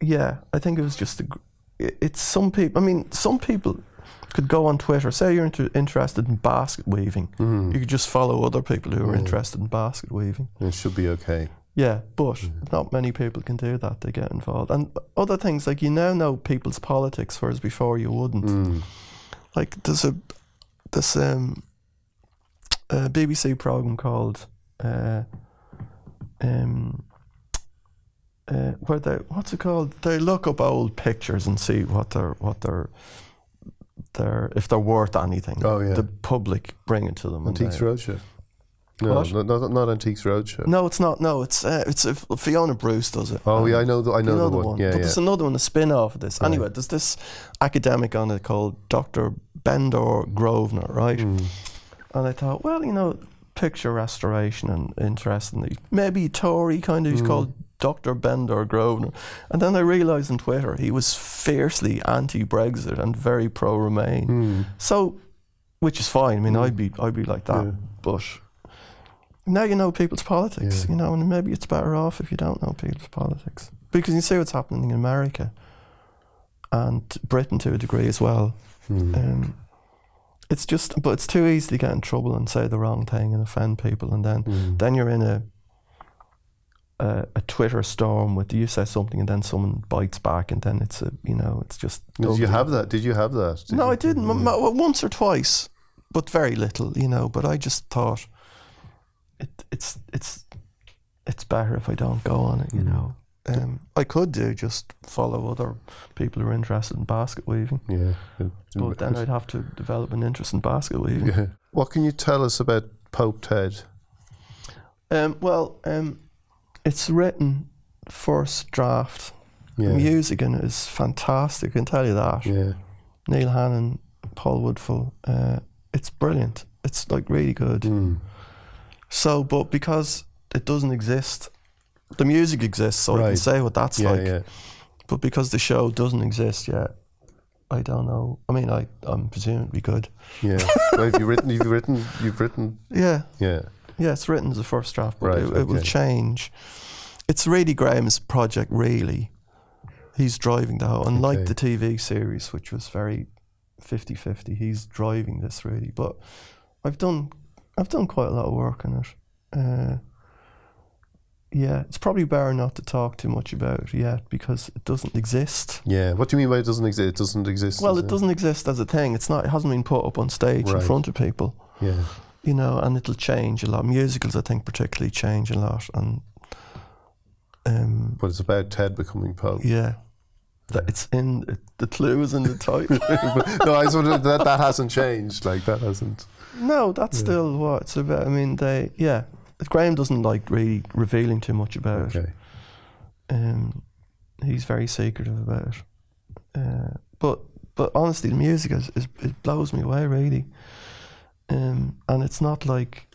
yeah, I think it was just, a, it, it's some people, I mean, some people could go on Twitter, say you're inter interested in basket weaving. Mm. You could just follow other people who are yeah. interested in basket weaving. It should be okay. Yeah, but yeah. not many people can do that. They get involved. And other things, like you now know people's politics, whereas before you wouldn't. Mm. Like there's a, this um, uh, B B C program called uh, um, uh, where they what's it called? They look up old pictures and see what they're what they're they're if they're worth anything. Oh yeah. The public bring it to them. Antiques Roadshow. No, no, not not Antiques Roadshow. No, it's not. No, it's uh, it's uh, Fiona Bruce does it. Oh um, yeah, I know the I know, know the, the one. one. Yeah, but yeah. there's another one, a spin-off of this. Right. Anyway, there's this academic on it called Doctor Bendor Grosvenor, right? Mm. And I thought, well, you know, picture restoration and interestingly, maybe Tory kind of. He's mm. called Doctor Bender Grosvenor. And then I realised on Twitter he was fiercely anti-Brexit and very pro-Remain. Mm. So, which is fine. I mean, mm. I'd be I'd be like that. Yeah. But now you know people's politics, yeah. you know, and maybe it's better off if you don't know people's politics, because you see what's happening in America and Britain to a degree as well. Mm. Um, it's just, but it's too easy to get in trouble and say the wrong thing and offend people, and then mm. then you're in a. Uh, a Twitter storm with you say something and then someone bites back, and then it's a, you know, it's just. Did ugly. you have that? Did you have that? Did no, you? I didn't. Mm. M m once or twice, but very little, you know. But I just thought, it, it's it's it's better if I don't go on it, you mm. know. Um, I could do just follow other people who are interested in basket weaving. Yeah, but yeah. then I'd have to develop an interest in basket weaving. Yeah. What can you tell us about Pope Ted? Um, well. Um, It's written first draft. Yeah. The music in it is fantastic, I can tell you that. Yeah. Neil Hannon, Paul Woodfull, uh, it's brilliant. It's like really good. Mm. So, but because it doesn't exist, the music exists, so right. I can say what that's yeah, like. Yeah. But because the show doesn't exist yet, I don't know. I mean, I, I'm presuming it'd be good. Yeah. Well, have you written, you've written, you've written. Yeah. Yeah. Yeah, it's written as a first draft, but right, it, okay. it will change. It's really Graham's project, really. He's driving the whole, unlike okay. the T V series, which was very fifty fifty, he's driving this really. But I've done, I've done quite a lot of work on it. Uh, yeah, it's probably better not to talk too much about it yet, because it doesn't exist. Yeah, what do you mean by it doesn't exist? It doesn't exist. Well, it, it doesn't exist as a thing. It's not. It hasn't been put up on stage right. in front of people. Yeah. You know, and it'll change a lot. Musicals, I think, particularly change a lot. And um, but it's about Ted becoming Pope. Yeah, that it's in it, the clue is in the title. No, I sort of that that hasn't changed. Like that hasn't. No, that's yeah. still what it's about. I mean, they yeah. Graham doesn't like really revealing too much about okay. it. Um, he's very secretive about it. Uh, but but honestly, the music is, is it blows me away really. Um, and it's not like,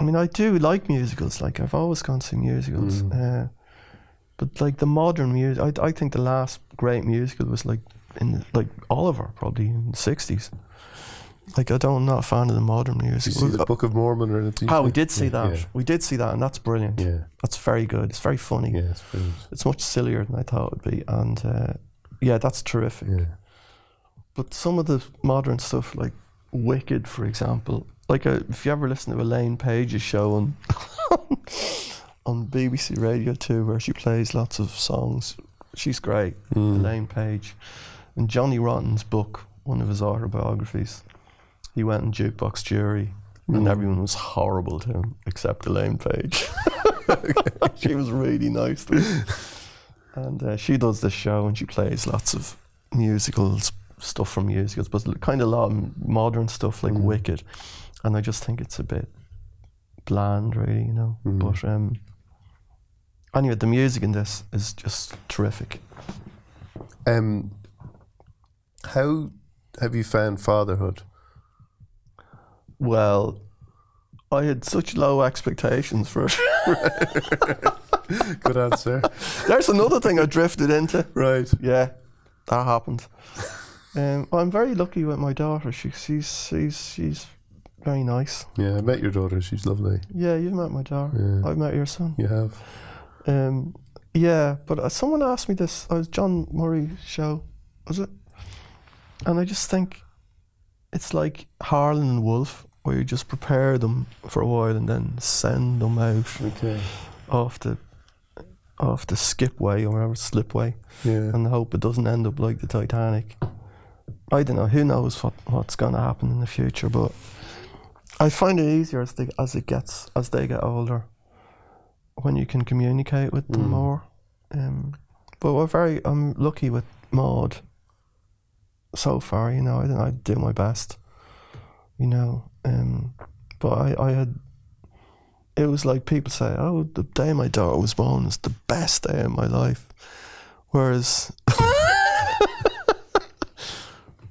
I mean, I do like musicals. Like I've always gone to see musicals, mm. uh, but like the modern music, I I think the last great musical was like in the, like Oliver, probably in the sixties. Like I don't, I'm not a fan of the modern music. Did you see the Book of Mormon or anything? Oh, we did see that. Yeah. We did see that, and that's brilliant. Yeah, that's very good. It's very funny. Yeah, it's brilliant. It's much sillier than I thought it would be, and uh, yeah, that's terrific. Yeah. But some of the modern stuff, like. Wicked, for example, like a, if you ever listen to Elaine Page's show on on B B C Radio Two, where she plays lots of songs, she's great, mm. Elaine Page. And Johnny Rotten's book, one of his autobiographies, he went in jukebox jury, mm. and everyone was horrible to him except Elaine Page. She was really nice to him. And uh, she does this show and she plays lots of musicals. Stuff from musicals, but kind of a lot of modern stuff like mm. Wicked, and I just think it's a bit bland, really, you know. Mm. But um, anyway, the music in this is just terrific. Um, how have you found fatherhood? Well, I had such low expectations for it. Good answer. There's another thing I drifted into. Right. Yeah, that happened. Um, well, I'm very lucky with my daughter. She, she's she's she's very nice. Yeah, I met your daughter. She's lovely. Yeah, you've met my daughter. Yeah. I've met your son. You have. Um, yeah, but uh, someone asked me this. I was John Murray's show, was it? And I just think it's like Harlan and Wolf, where you just prepare them for a while and then send them out okay. off the off the skip way or whatever slip way, yeah. and hope it doesn't end up like the Titanic. I don't know, who knows what, what's going to happen in the future, but I find it easier as they, as it gets, as they get older, when you can communicate with them mm. more. Um, but we're very, I'm lucky with Maude so far, you know, I, I do my best, you know, um, but I, I had, it was like people say, oh, the day my daughter was born is the best day of my life, whereas...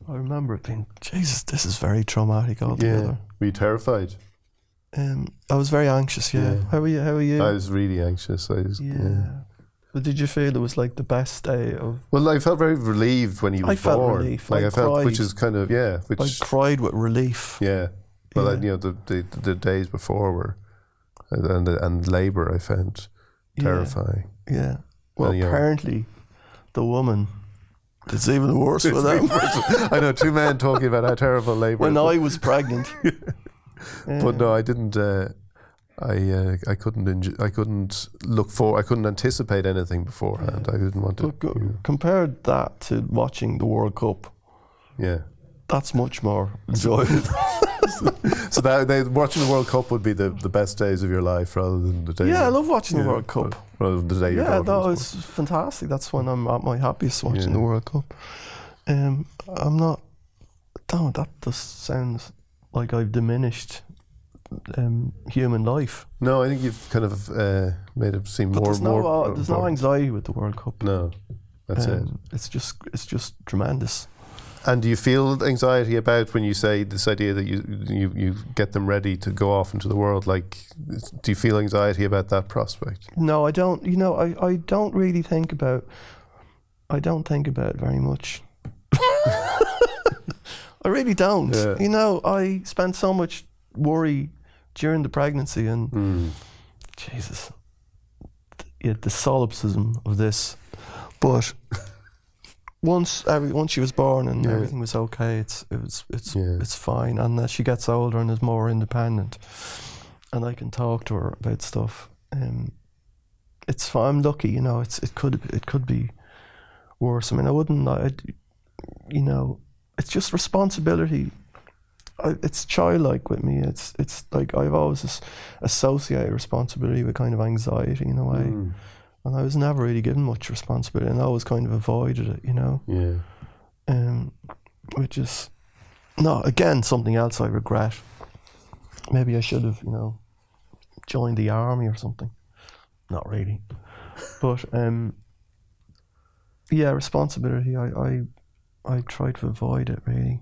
I remember it being, Jesus, this is very traumatic altogether. Yeah. Were you terrified? Um, I was very anxious. Yeah. yeah. How were you? How were you? I was really anxious. I was, yeah. yeah. But did you feel it was like the best day of? Well, I felt very relieved when he was I felt born. Relief. Like I, I felt, cried. which is kind of yeah. Which I cried with relief. Yeah. Well, yeah. I, you know, the, the the days before were, and and labour I found terrifying. Yeah. yeah. Well, and, apparently, know, the woman. It's even worse for them. I know two men talking about how terrible labour. When I was pregnant. yeah. But no, I didn't. Uh, I uh, I couldn't. I couldn't look for. I couldn't anticipate anything beforehand. Yeah. I didn't want to. Look, you know. Compared that to watching the World Cup. Yeah. That's much more enjoyable. So that they, watching the World Cup would be the the best days of your life, rather than the day. Yeah, I love watching yeah, the World Cup. Rather than the day. Yeah, that was born. fantastic. That's when I'm at my happiest, watching yeah. the World Cup. Um, I'm not. Damn, that just sounds like I've diminished um, human life. No, I think you've kind of uh, made it seem but more. There's more no, uh, there's no anxiety with the World Cup. No, that's um, it. It's just it's just tremendous. And do you feel anxiety about when you say this idea that you, you you get them ready to go off into the world? Like, do you feel anxiety about that prospect? No, I don't. You know, I, I don't really think about. I don't think about it very much. I really don't. Yeah. You know, I spent so much worry during the pregnancy and mm. Jesus, yeah, the solipsism of this, but. Once every once she was born and yeah. everything was okay, it's it was it's yeah. it's fine. And as she gets older and is more independent, and I can talk to her about stuff, um, it's fine. I'm lucky, you know. It's it could it could be worse. I mean, I wouldn't. I'd, you know, it's just responsibility. I, it's childlike with me. It's it's like I've always associated responsibility with kind of anxiety in a way. Mm. And I was never really given much responsibility, and I always kind of avoided it, you know. Yeah. Um, which is, no, again, something else I regret. Maybe I should have, you know, joined the army or something. Not really, but um, yeah, responsibility. I, I, I try to avoid it really,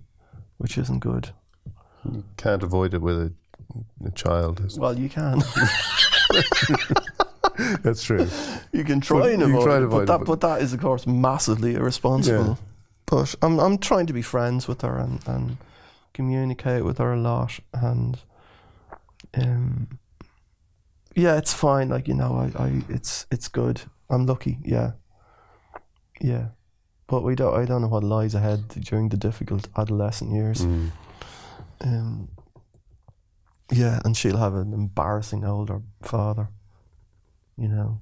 which isn't good. You can't avoid it with a, a child. Is well, you can. That's true. You can try and avoid, try it, avoid but that, it, but that is, of course, massively irresponsible. Yeah. But I'm, I'm trying to be friends with her and, and communicate with her a lot. And um, yeah, it's fine. Like, you know, I, I, it's, it's good. I'm lucky. Yeah, yeah. But we don't. I don't know what lies ahead during the difficult adolescent years. Mm. Um, yeah, and she'll have an embarrassing older father. You know,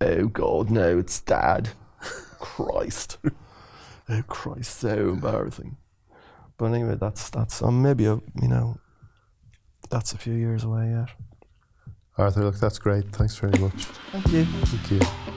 oh God, no, it's Dad. Christ, oh Christ, so embarrassing. But anyway, that's that's um, maybe a you know, that's a few years away yet. Arthur, look, that's great. Thanks very much. Thank you. Thank you.